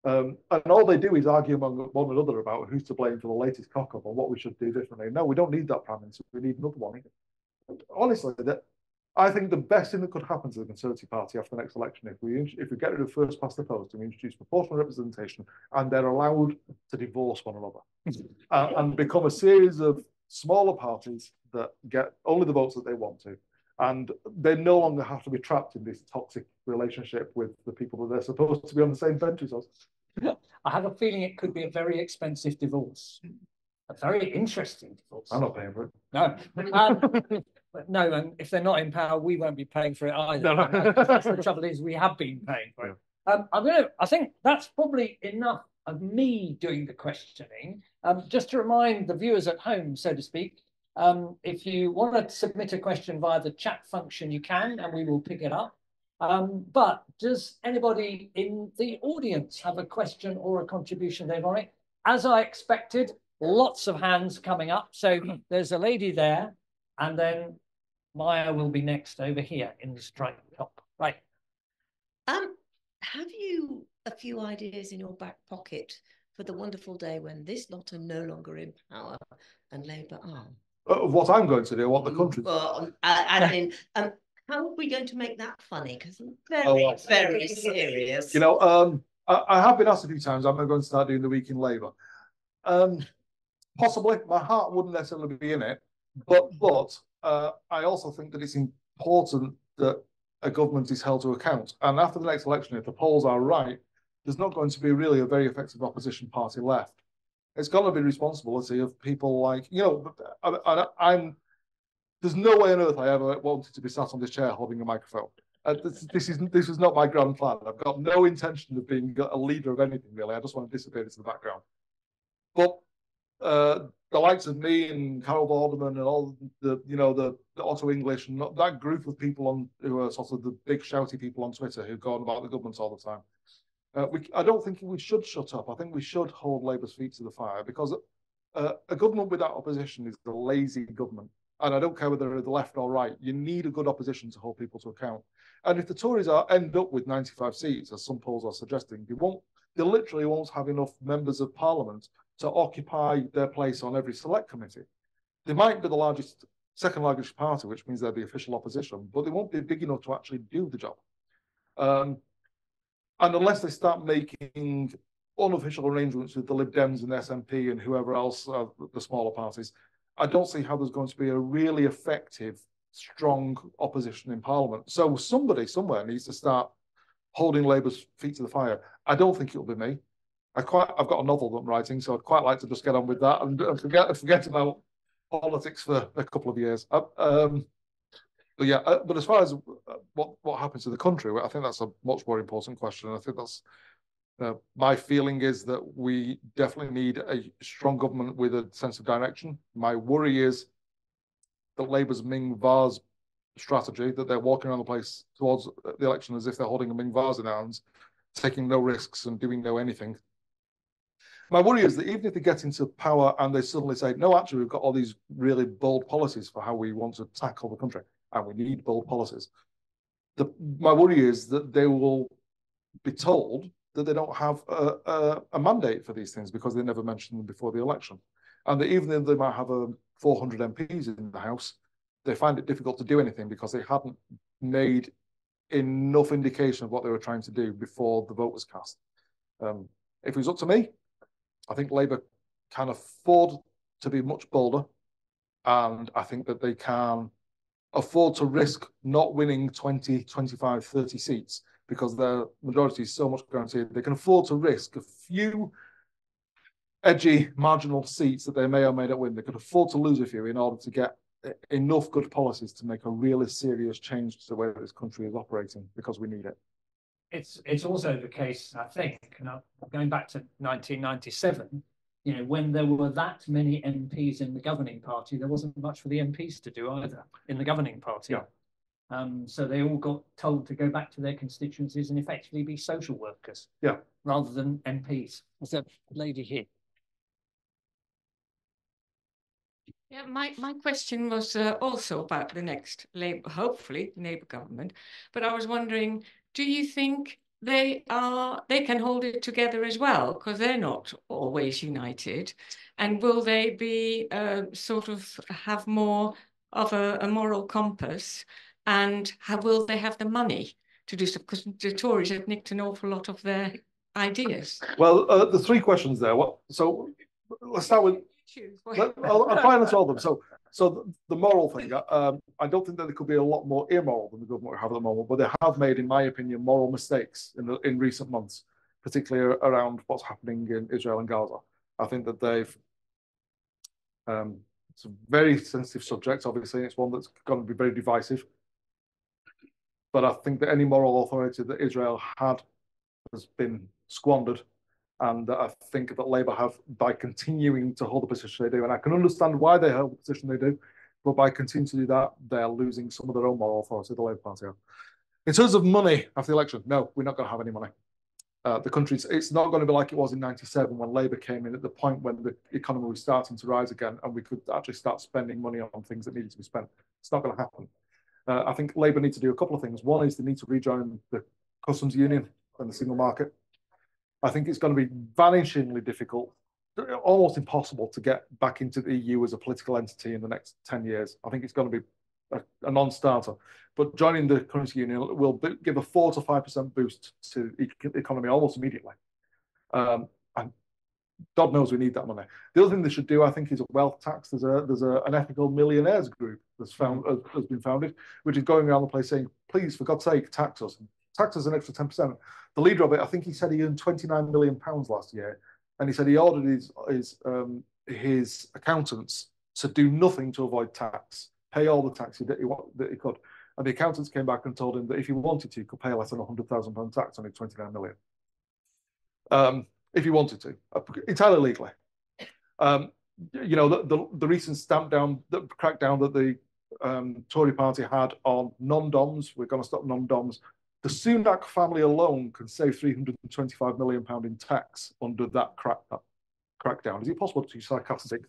Um, and all they do is argue among one another about who's to blame for the latest cock-up or what we should do differently. No, we don't need that prime minister, we need another one. Honestly, that, I think the best thing that could happen to the Conservative Party after the next election, if we if we get rid of first past the post and we introduce proportional representation, and they're allowed to divorce one another and, and become a series of smaller parties that get only the votes that they want to, and they no longer have to be trapped in this toxic relationship with the people that they're supposed to be on the same bench as us. I have a feeling it could be a very expensive divorce, a very interesting divorce. I'm not paying for it. No, um, no, and if they're not in power, we won't be paying for it either. No, no. That's the trouble, is we have been paying for it. Yeah. Um, I'm gonna. I think that's probably enough of me doing the questioning. Um, just to remind the viewers at home, so to speak, um, if you want to submit a question via the chat function, you can, and we will pick it up. Um, but does anybody in the audience have a question or a contribution they've on it? As I expected, lots of hands coming up. So there's a lady there, and then Maya will be next over here in the striped top. Right. Um, have you a few ideas in your back pocket for the wonderful day when this lot are no longer in power and Labour are? Uh, what I'm going to do, what the country. Well, I, I mean, um, how are we going to make that funny? Because I'm very, oh, well, very serious. You know, um, I, I have been asked a few times, am I going to start doing the Week in Labour? Um, possibly. My heart wouldn't necessarily be in it. But, but uh, I also think that it's important that a government is held to account. And after the next election, if the polls are right, there's not going to be really a very effective opposition party left. It's got to be responsibility of people like, you know, I, I, I'm... There's no way on earth I ever wanted to be sat on this chair holding a microphone. Uh, this, this is this was not my grand plan. I've got no intention of being a leader of anything, really. I just want to disappear into the background. But uh, the likes of me and Carol Vorderman and all the, you know, the, the Otto English and that group of people on who are sort of the big shouty people on Twitter who go on about the government all the time. Uh, we, I don't think we should shut up. I think we should hold Labour's feet to the fire, because uh, a government without opposition is a lazy government. And I don't care whether they're the left or right, you need a good opposition to hold people to account. And if the Tories are end up with ninety-five seats, as some polls are suggesting, they won't, they literally won't have enough members of parliament to occupy their place on every select committee. They might be the largest, second largest party, which means they're the official opposition, but they won't be big enough to actually do the job. Um, and unless they start making unofficial arrangements with the Lib Dems and the S N P and whoever else, uh, the smaller parties, I don't see how there's going to be a really effective, strong opposition in Parliament. So somebody somewhere needs to start holding Labour's feet to the fire. I don't think it'll be me. I quite, I've got a novel that I'm writing, so I'd quite like to just get on with that and forget, forget about politics for a couple of years. Um, but yeah, but as far as what, what happens to the country, I think that's a much more important question. I think that's... Uh, my feeling is that we definitely need a strong government with a sense of direction. My worry is that Labour's Ming Vase strategy, that they're walking around the place towards the election as if they're holding a Ming Vase in their hands, taking no risks and doing no anything. My worry is that even if they get into power and they suddenly say, no, actually, we've got all these really bold policies for how we want to tackle the country, and we need bold policies. The, my worry is that they will be told that they don't have a, a, a mandate for these things because they never mentioned them before the election. And that even though they might have um, four hundred M Ps in the House, they find it difficult to do anything because they hadn't made enough indication of what they were trying to do before the vote was cast. Um, if it was up to me, I think Labour can afford to be much bolder, and I think that they can afford to risk not winning twenty, twenty-five, thirty seats because their majority is so much guaranteed. They can afford to risk a few edgy marginal seats that they may or may not win. They could afford to lose a few in order to get enough good policies to make a really serious change to the way that this country is operating, because we need it. It's it's also the case, I think, and I'm going back to nineteen ninety-seven, you know, when there were that many M Ps in the governing party, there wasn't much for the M Ps to do either in the governing party. Yeah. Um, so they all got told to go back to their constituencies and effectively be social workers, yeah, rather than M Ps. There's a lady here. Yeah, my, my question was uh, also about the next Labour, hopefully Labour government, but I was wondering, do you think they are they can hold it together as well, because they're not always united, and will they be uh, sort of have more of a, a moral compass, and how will they have the money to do so, because the Tories have nicked an awful lot of their ideas? Well, uh, the three questions there. What? So let's start with. Let, I'll, I'll try and solve them. So, so the moral thing, um, I don't think that there could be a lot more immoral than the government have at the moment, but they have made, in my opinion, moral mistakes in the, in recent months, particularly around what's happening in Israel and Gaza. I think that they've, um, it's a very sensitive subject, obviously, and it's one that's going to be very divisive. But I think that any moral authority that Israel had has been squandered. And I think that Labour have, by continuing to hold the position they do, and I can understand why they hold the position they do, but by continuing to do that, they're losing some of their own moral authority, the Labour Party have. In terms of money after the election, no, we're not going to have any money. Uh, the country's, it's not going to be like it was in ninety-seven when Labour came in, at the point when the economy was starting to rise again and we could actually start spending money on things that needed to be spent. It's not going to happen. Uh, I think Labour need to do a couple of things. One is they need to rejoin the customs union and the single market. I think it's going to be vanishingly difficult, almost impossible, to get back into the E U as a political entity in the next ten years. I think it's going to be a, a non-starter. But joining the currency union will be, give a four to five percent boost to the economy almost immediately. Um, and God knows we need that money. The other thing they should do, I think, is a wealth tax. There's, a, there's a, an ethical millionaires group that's found, uh, has been founded, which is going around the place saying, please, for God's sake, tax us. Tax us an extra ten percent. The leader of it, I think he said he earned twenty-nine million pounds last year, and he said he ordered his, his, um, his accountants to do nothing to avoid tax, pay all the tax that he, that he could. And the accountants came back and told him that if he wanted to, he could pay less than one hundred thousand pounds tax on his twenty-nine million pounds. Um, if he wanted to, entirely legally. Um, you know, the, the, the recent stamp down, the crackdown that the um, Tory party had on non-doms, we're going to stop non-doms. The Sunak family alone can save three hundred twenty-five million pounds in tax under that crack, that crackdown. Is it possible to use sarcastic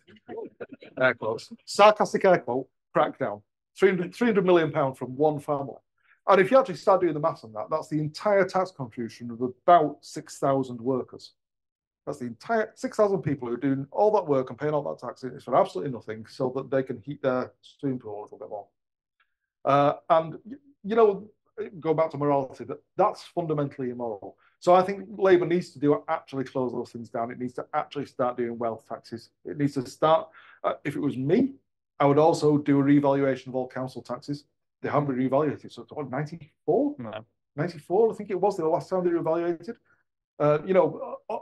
air quotes? Sarcastic air quote, crackdown. three hundred, three hundred million pounds from one family. And if you actually start doing the maths on that, that's the entire tax contribution of about six thousand workers. That's the entire six thousand people who are doing all that work and paying all that tax for absolutely nothing so that they can heat their swimming pool a little bit more. Uh, and, you know, go back to morality, that that's fundamentally immoral. So I think Labour needs to do actually close those things down. It needs to actually start doing wealth taxes. It needs to start, uh, if it was me, I would also do a revaluation of all council taxes. They haven't been reevaluated. So what, ninety-four? No. ninety-four, I think it was the last time they reevaluated. Uh, you know, uh,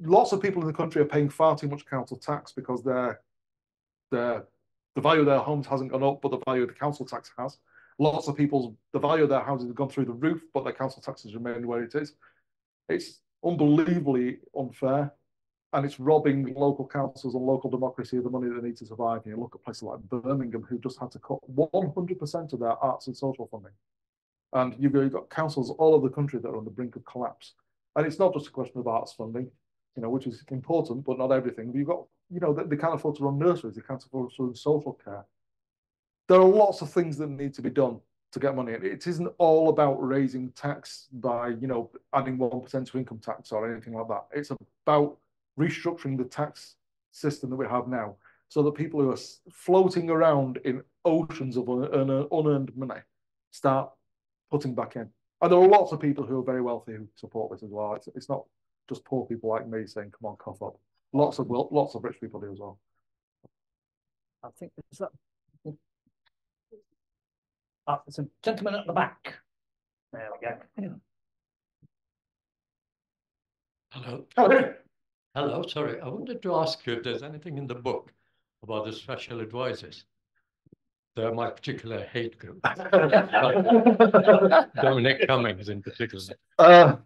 lots of people in the country are paying far too much council tax because their, their, the value of their homes hasn't gone up, but the value of the council tax has. Lots of people's, the value of their houses have gone through the roof, but their council taxes remain where it is. It's unbelievably unfair, and it's robbing local councils and local democracy of the money they need to survive. And you look at places like Birmingham, who just had to cut one hundred percent of their arts and social funding. And you've got councils all over the country that are on the brink of collapse. And it's not just a question of arts funding, you know, which is important, but not everything. But you've got, you know, they, they can't afford to run nurseries, they can't afford to run social care. There are lots of things that need to be done to get money. It isn't all about raising tax by, you know, adding one percent to income tax or anything like that. It's about restructuring the tax system that we have now so that people who are floating around in oceans of unearned money start putting back in. And there are lots of people who are very wealthy who support this as well. It's, it's not just poor people like me saying, come on, cough up. Lots of lots of rich people do as well. I think it's that. Ah, it's a gentleman at the back. There we go. Hello. Hello. Hello. Sorry, I wanted to ask you if there's anything in the book about the special advisors. They're my particular hate group. Dominic Cummings in particular. Uh,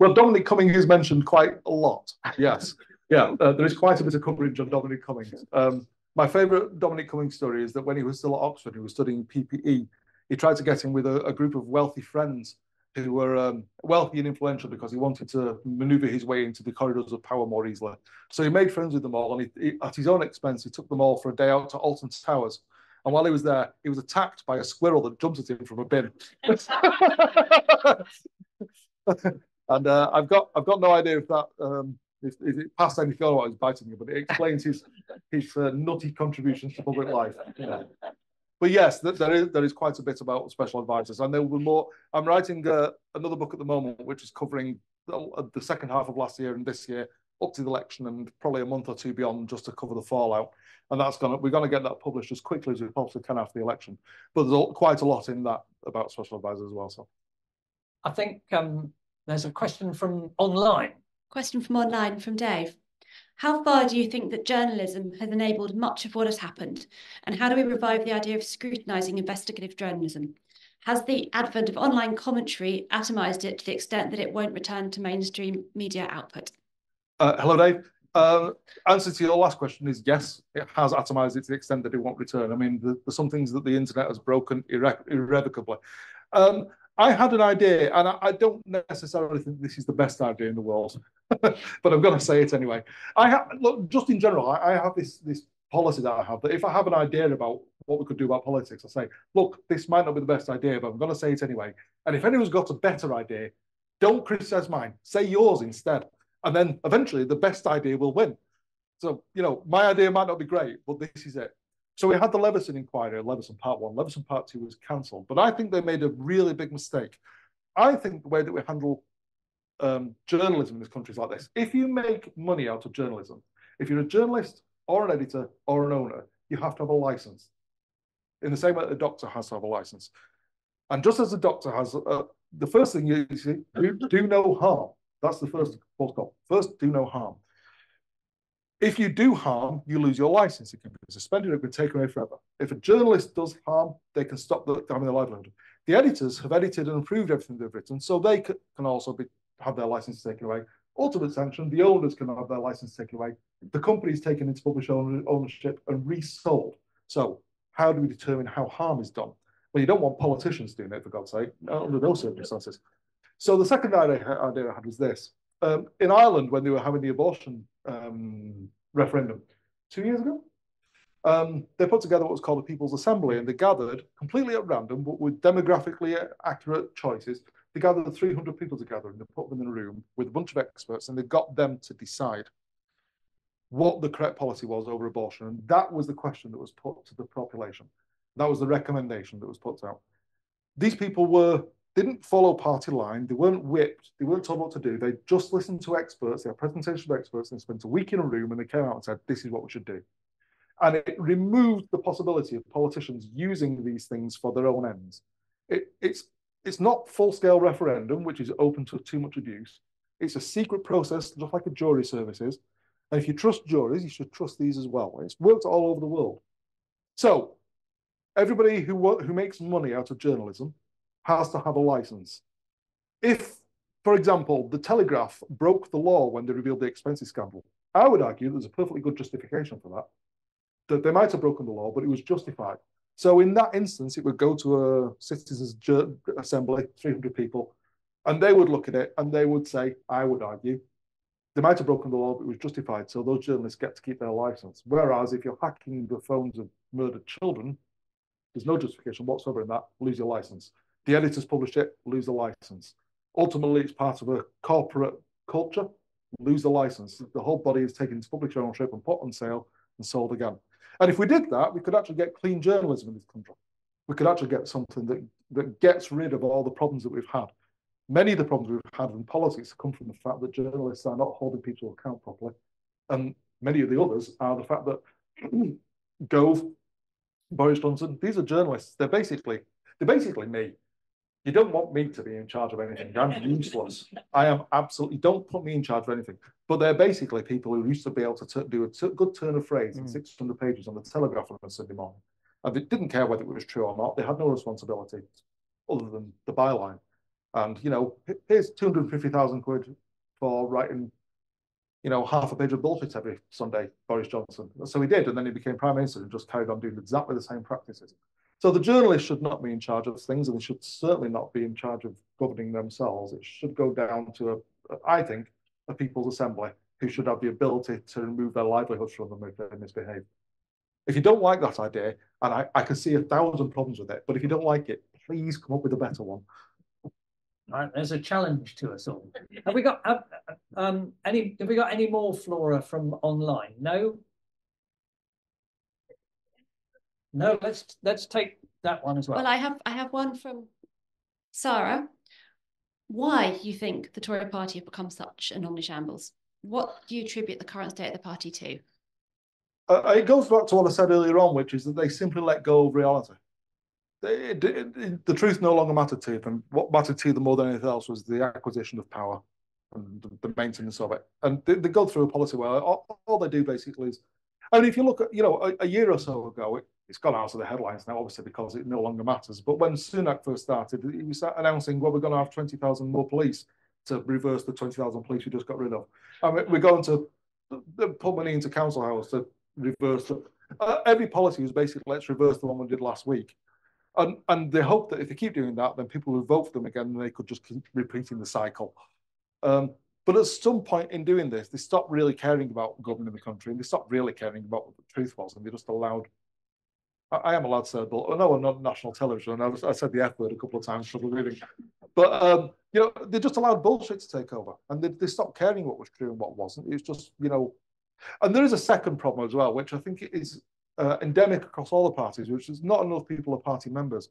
well, Dominic Cummings is mentioned quite a lot. Yes. Yeah, uh, there is quite a bit of coverage on Dominic Cummings. Um, my favourite Dominic Cummings story is that when he was still at Oxford, he was studying P P E. He tried to get in with a, a group of wealthy friends who were um, wealthy and influential because he wanted to manoeuvre his way into the corridors of power more easily. So he made friends with them all, and he, he, at his own expense, he took them all for a day out to Alton Towers. And while he was there, he was attacked by a squirrel that jumped at him from a bin. And uh, I've got I've got no idea if that um, if, if it passed any further while he was biting you, but it explains his his uh, nutty contributions to public life. Yeah. But yes, there is there is quite a bit about special advisors, and there will be more. I'm writing uh, another book at the moment, which is covering the, the second half of last year and this year, up to the election, and probably a month or two beyond, just to cover the fallout. And that's gonna we're gonna get that published as quickly as we possibly can after the election. But there's all, quite a lot in that about special advisors as well. So, I think um, there's a question from online. Question from online from Dave. How far do you think that journalism has enabled much of what has happened? And how do we revive the idea of scrutinising investigative journalism? Has the advent of online commentary atomised it to the extent that it won't return to mainstream media output? Uh, hello, Dave. Uh, answer to your last question is yes, it has atomised it to the extent that it won't return. I mean, there's the, some things that the internet has broken irre irrevocably. Um, I had an idea, and I, I don't necessarily think this is the best idea in the world, but I'm going to say it anyway. I have, look, just in general, I, I have this, this policy that I have, that if I have an idea about what we could do about politics, I say, look, this might not be the best idea, but I'm going to say it anyway. And if anyone's got a better idea, don't criticise mine, say yours instead. And then eventually the best idea will win. So, you know, my idea might not be great, but this is it. So we had the Leveson inquiry, Leveson part one, Leveson part two was cancelled. But I think they made a really big mistake. I think the way that we handle um, journalism in this country is like this. If you make money out of journalism, if you're a journalist or an editor or an owner, you have to have a license. In the same way that a doctor has to have a license. And just as a doctor has, uh, the first thing you see, do, do no harm. That's the first false call. First, do no harm. If you do harm, you lose your license. It can be suspended, it can be taken away forever. If a journalist does harm, they can stop the, having their livelihood. The editors have edited and improved everything they've written, so they can also be, have their license taken away. Ultimate sanction, the owners can have their license taken away. The company is taken into publisher ownership and resold. So how do we determine how harm is done? Well, you don't want politicians doing it, for God's sake, under those circumstances. So the second idea I had was this. Um, in Ireland, when they were having the abortion um, referendum two years ago, um, they put together what was called a People's Assembly, and they gathered completely at random, but with demographically accurate choices. They gathered three hundred people together and they put them in a room with a bunch of experts, and they got them to decide what the correct policy was over abortion. And that was the question that was put to the population. That was the recommendation that was put out. These people were... didn't follow party line, they weren't whipped, they weren't told what to do, they just listened to experts, they had presentations of experts, and they spent a week in a room and they came out and said, this is what we should do. And it removed the possibility of politicians using these things for their own ends. It, it's, it's not full-scale referendum, which is open to too much abuse. It's a secret process, just like a jury service is. And if you trust juries, you should trust these as well. It's worked all over the world. So, everybody who, who makes money out of journalism has to have a license. If, for example, the Telegraph broke the law when they revealed the expenses scandal, I would argue there's a perfectly good justification for that, that they might have broken the law, but it was justified. So in that instance, it would go to a citizens' assembly, three hundred people, and they would look at it and they would say, I would argue, they might have broken the law, but it was justified, so those journalists get to keep their license. Whereas if you're hacking the phones of murdered children, there's no justification whatsoever in that, lose your license. The editors publish it, lose the license. Ultimately, it's part of a corporate culture, lose the license. The whole body is taken into public ownership and put on sale and sold again. And if we did that, we could actually get clean journalism in this country. We could actually get something that, that gets rid of all the problems that we've had. Many of the problems we've had in politics come from the fact that journalists are not holding people account properly. And many of the others are the fact that Gove, Boris Johnson, these are journalists. They're basically, they're basically me. You don't want me to be in charge of anything. I'm useless. I am absolutely, don't put me in charge of anything. But they're basically people who used to be able to do a good turn of phrase in mm. six hundred pages on the Telegraph on a Sunday morning. And they didn't care whether it was true or not. They had no responsibility other than the byline. And, you know, here's two hundred fifty thousand quid for writing, you know, half a page of bullshit every Sunday, Boris Johnson. So he did, and then he became Prime Minister and just carried on doing exactly the same practices. So the journalists should not be in charge of things, and they should certainly not be in charge of governing themselves. It should go down to, a, I think, a People's Assembly, who should have the ability to remove their livelihoods from them if they misbehave. If you don't like that idea, and I, I can see a thousand problems with it, but if you don't like it, please come up with a better one. Right, there's a challenge to us all. Have we got have, um, any? Have we got any more, Flora, from online? No. No. Let's let's take that one as well. Well, I have I have one from Sarah. Why you think the Tory Party have become such an omnishambles? What do you attribute the current state of the party to? Uh, it goes back to what I said earlier on, which is that they simply let go of reality. It, it, it, the truth no longer mattered to them. What mattered to them more than anything else was the acquisition of power and the, the maintenance of it. And they, they go through a policy where all, all they do basically is, I mean, if you look at, you know, a, a year or so ago, it, it's gone out of the headlines now, obviously, because it no longer matters. But when Sunak first started, he was announcing, well, we're going to have twenty thousand more police to reverse the twenty thousand police we just got rid of. I mean, we're going to put money into council house to reverse the, uh, every policy was basically, let's reverse the one we did last week. And, and they hope that if they keep doing that, then people will vote for them again and they could just keep repeating the cycle. Um, but at some point in doing this, they stopped really caring about governing the country and they stopped really caring about what the truth was. And they just allowed, I, I am allowed to say, but no, I'm not national television. I, was, I said the F word a couple of times, but um, you know, they just allowed bullshit to take over and they, they stopped caring what was true and what wasn't. It was just, you know, and there is a second problem as well, which I think is Uh, endemic across all the parties, which is not enough people are party members.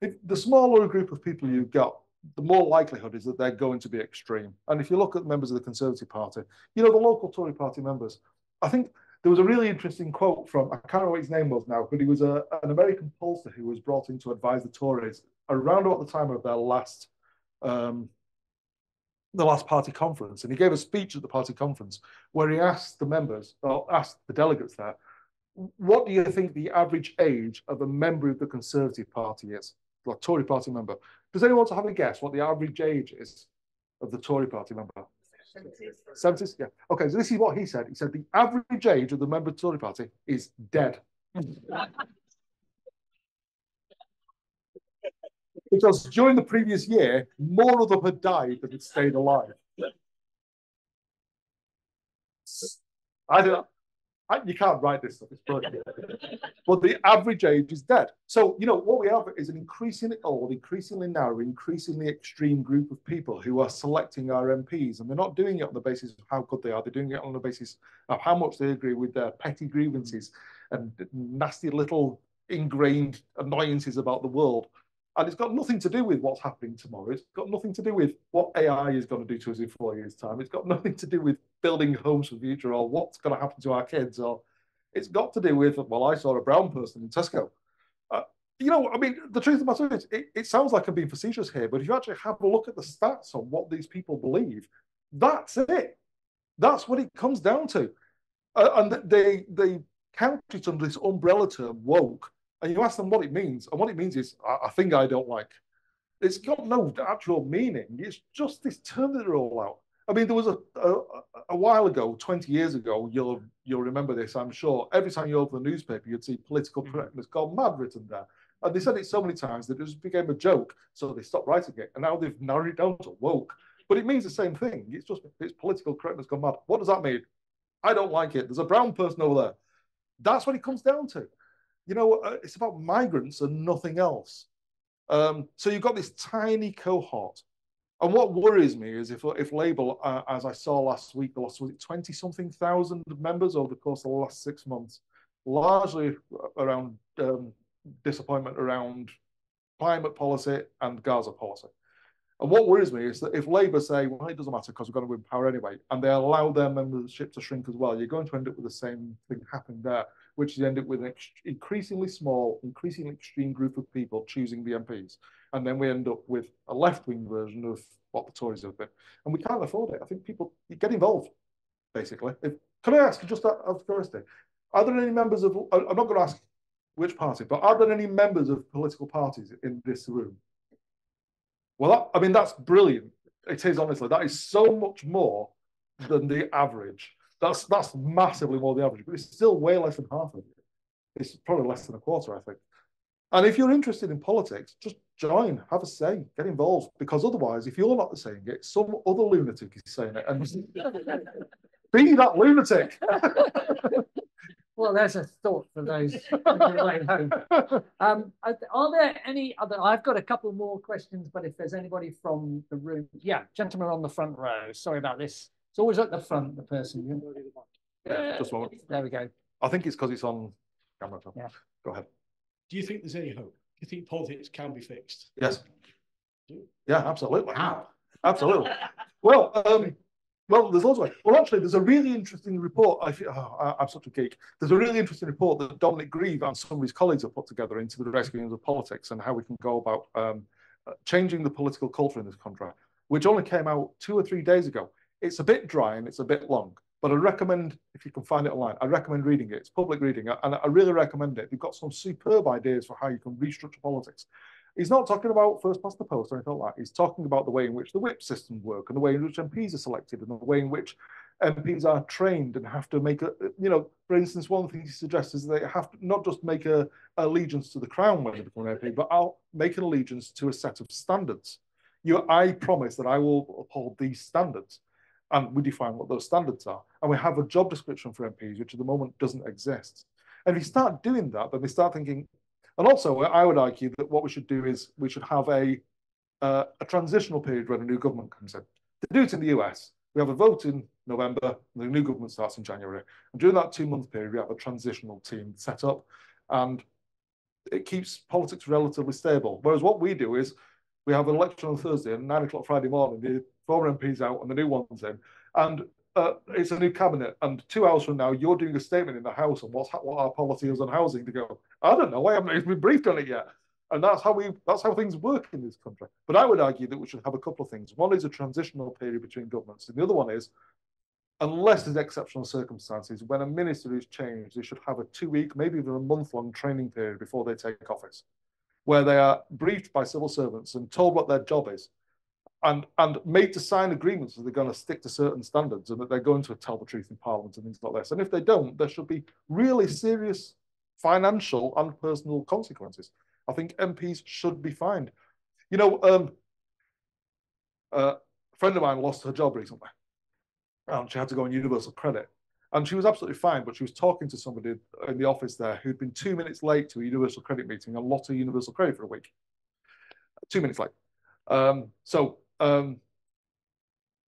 If the smaller a group of people you've got, the more likelihood is that they're going to be extreme. And if you look at members of the Conservative Party, you know, the local Tory Party members, I think there was a really interesting quote from, I can't remember what his name was now, but he was a, an American pollster who was brought in to advise the Tories around about the time of their last, um, the last party conference. And he gave a speech at the party conference where he asked the members, or asked the delegates there, what do you think the average age of a member of the Conservative Party is, the Tory Party member? Does anyone want to have a guess what the average age is of the Tory Party member? seventies. seventies? Yeah. Okay, so this is what he said. He said the average age of the member of the Tory Party is dead. Because during the previous year, more of them had died than had stayed alive. I don't know. You can't write this stuff, it's brilliant. But the average age is dead. So, you know, what we have is an increasingly old, increasingly narrow, increasingly extreme group of people who are selecting our M Ps. And they're not doing it on the basis of how good they are. They're doing it on the basis of how much they agree with their petty grievances and nasty little ingrained annoyances about the world. And it's got nothing to do with what's happening tomorrow. It's got nothing to do with what A I is going to do to us in four years' time. It's got nothing to do with building homes for the future or what's going to happen to our kids. Or it's got to do with, well, I saw a brown person in Tesco. Uh, you know, I mean, the truth of the matter is, it, it sounds like I'm being facetious here, but if you actually have a look at the stats on what these people believe, that's it. That's what it comes down to. Uh, and they, they count it under this umbrella term, woke. And you ask them what it means, and what it means is a thing I don't like. It's got no actual meaning. It's just this term that they're all out. I mean, there was a, a a while ago, twenty years ago. You'll you'll remember this, I'm sure. Every time you open the newspaper, you'd see political correctness gone mad written there, and they said it so many times that it just became a joke. So they stopped writing it, and now they've narrowed it down to woke. But it means the same thing. It's just it's political correctness gone mad. What does that mean? I don't like it. There's a brown person over there. That's what it comes down to. You know, it's about migrants and nothing else. Um, so you've got this tiny cohort. And what worries me is if, if Labour, uh, as I saw last week, they lost, was it twenty-something thousand members over the course of the last six months, largely around um, disappointment around climate policy and Gaza policy. And what worries me is that if Labour say, well, it doesn't matter because we're going to win power anyway, and they allow their membership to shrink as well, you're going to end up with the same thing happening there, which is end up with an increasingly small, increasingly extreme group of people choosing the M Ps. And then we end up with a left-wing version of what the Tories have been. And we can't afford it. I think people get involved, basically. If, can I ask, just out of curiosity, are there any members of, I'm not going to ask which party, but are there any members of political parties in this room? Well, that, I mean, that's brilliant. It is, honestly. That is so much more than the average. That's that's massively more than the average, but it's still way less than half of it. It's probably less than a quarter, I think. And if you're interested in politics, just join, have a say, get involved, because otherwise, if you're not saying it, some other lunatic is saying it. And be that lunatic. Well, there's a thought for those on your way home. Um, are there any other? I've got a couple more questions, but if there's anybody from the room, yeah, gentleman on the front row. Sorry about this. It's always at the front, the person. Yeah, just one. There we go. I think it's because it's on camera. Yeah. Go ahead. Do you think there's any hope? Do you think politics can be fixed? Yes. Yeah, absolutely. Wow. Absolutely. Well. Um, Well, there's loads of ways. Well, actually, there's a really interesting report. I feel, oh, I'm such a geek. There's a really interesting report that Dominic Grieve and some of his colleagues have put together into the rescuing of politics and how we can go about um, changing the political culture in this country, which only came out two or three days ago. It's a bit dry and it's a bit long, but I recommend, if you can find it online, I recommend reading it. It's public reading, and I really recommend it. They've got some superb ideas for how you can restructure politics. He's not talking about first past the post or anything like that. He's talking about the way in which the whip systems work and the way in which M Ps are selected and the way in which M Ps are trained and have to make a, you know, for instance, one thing he suggests is they have to not just make a, a allegiance to the crown when they become an M P, but I'll make an allegiance to a set of standards. You, I promise that I will uphold these standards, and we define what those standards are. And we have a job description for M Ps, which at the moment doesn't exist. And if you start doing that, then we start thinking, and also, I would argue that what we should do is we should have a uh, a transitional period when a new government comes in. They do it in the U S. We have a vote in November, and the new government starts in January. And during that two-month period, we have a transitional team set up, and it keeps politics relatively stable. Whereas what we do is we have an election on Thursday and nine o'clock Friday morning, the former M P's out and the new one's in, and Uh, it's a new cabinet, and two hours from now, you're doing a statement in the House on what's, what our policy is on housing. To go, I don't know, I haven't even been briefed on it yet. And that's how we, that's how things work in this country. But I would argue that we should have a couple of things. One is a transitional period between governments, and the other one is, unless there's exceptional circumstances, when a minister is changed, they should have a two-week, maybe even a month-long training period before they take office, where they are briefed by civil servants and told what their job is, and and made to sign agreements that they're going to stick to certain standards and that they're going to tell the truth in Parliament and things like this. And if they don't, there should be really serious financial and personal consequences. I think M Ps should be fined. You know, um, uh, a friend of mine lost her job recently, and she had to go on universal credit. And she was absolutely fine, but she was talking to somebody in the office there who'd been two minutes late to a universal credit meeting, a lot of universal credit for a week. Two minutes late. Um, so... Um,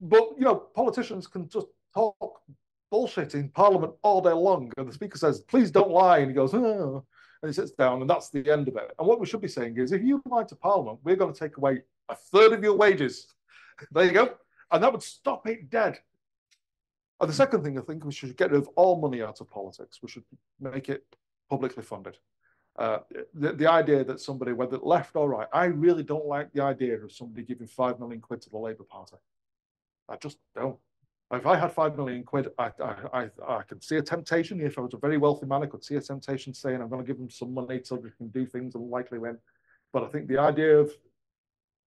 but, you know, politicians can just talk bullshit in Parliament all day long, and the Speaker says, please don't lie, and he goes, oh, and he sits down, and that's the end of it. And what we should be saying is, if you lie to Parliament, we're going to take away a third of your wages. There you go. And that would stop it dead. And the second thing, I think we should get rid of all money out of politics. We should make it publicly funded. Uh, the, the idea that somebody, whether left or right, I really don't like the idea of somebody giving five million quid to the Labour Party. I just don't. If I had five million quid, I, I, I, I could see a temptation. If I was a very wealthy man, I could see a temptation saying, I'm going to give them some money so we can do things and likely win. But I think the idea of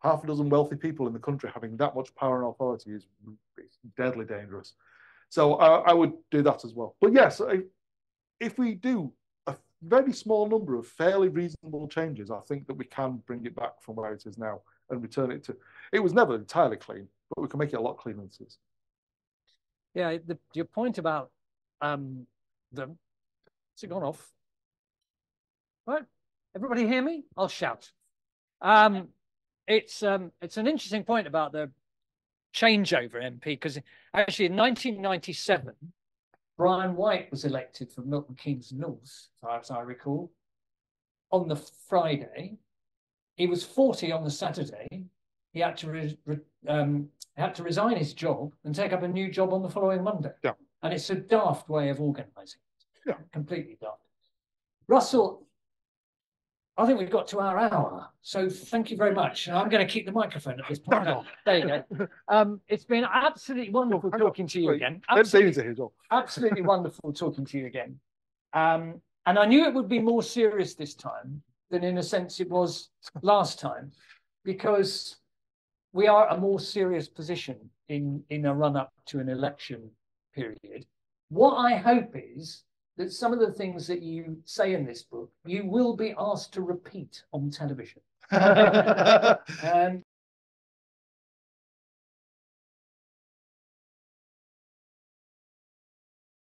half a dozen wealthy people in the country having that much power and authority is it's deadly dangerous. So uh, I would do that as well. But yes, if, if we do very small number of fairly reasonable changes, I think that we can bring it back from where it is now and return it to, it was never entirely clean, but we can make it a lot cleaner than it is. Yeah, the, your point about um, them, has it gone off? Right, everybody hear me? I'll shout. Um, it's, um, it's an interesting point about the changeover M P, because actually in nineteen ninety-seven, Brian White was elected for Milton Keynes North, as I recall, on the Friday. He was forty on the Saturday, he had to re re um, had to resign his job and take up a new job on the following Monday. Yeah. And it's a daft way of organising it. Yeah. Completely daft. Russell, I think we've got to our hour, so thank you very much. I'm going to keep the microphone at this point. No, no. There you go. Um, it's been absolutely wonderful oh, talking on. to you Wait, again. Absolutely, absolutely wonderful talking to you again. Um, and I knew it would be more serious this time than, in a sense, it was last time, because we are a more serious position in, in a run-up to an election period. What I hope is that some of the things that you say in this book, you will be asked to repeat on television. um,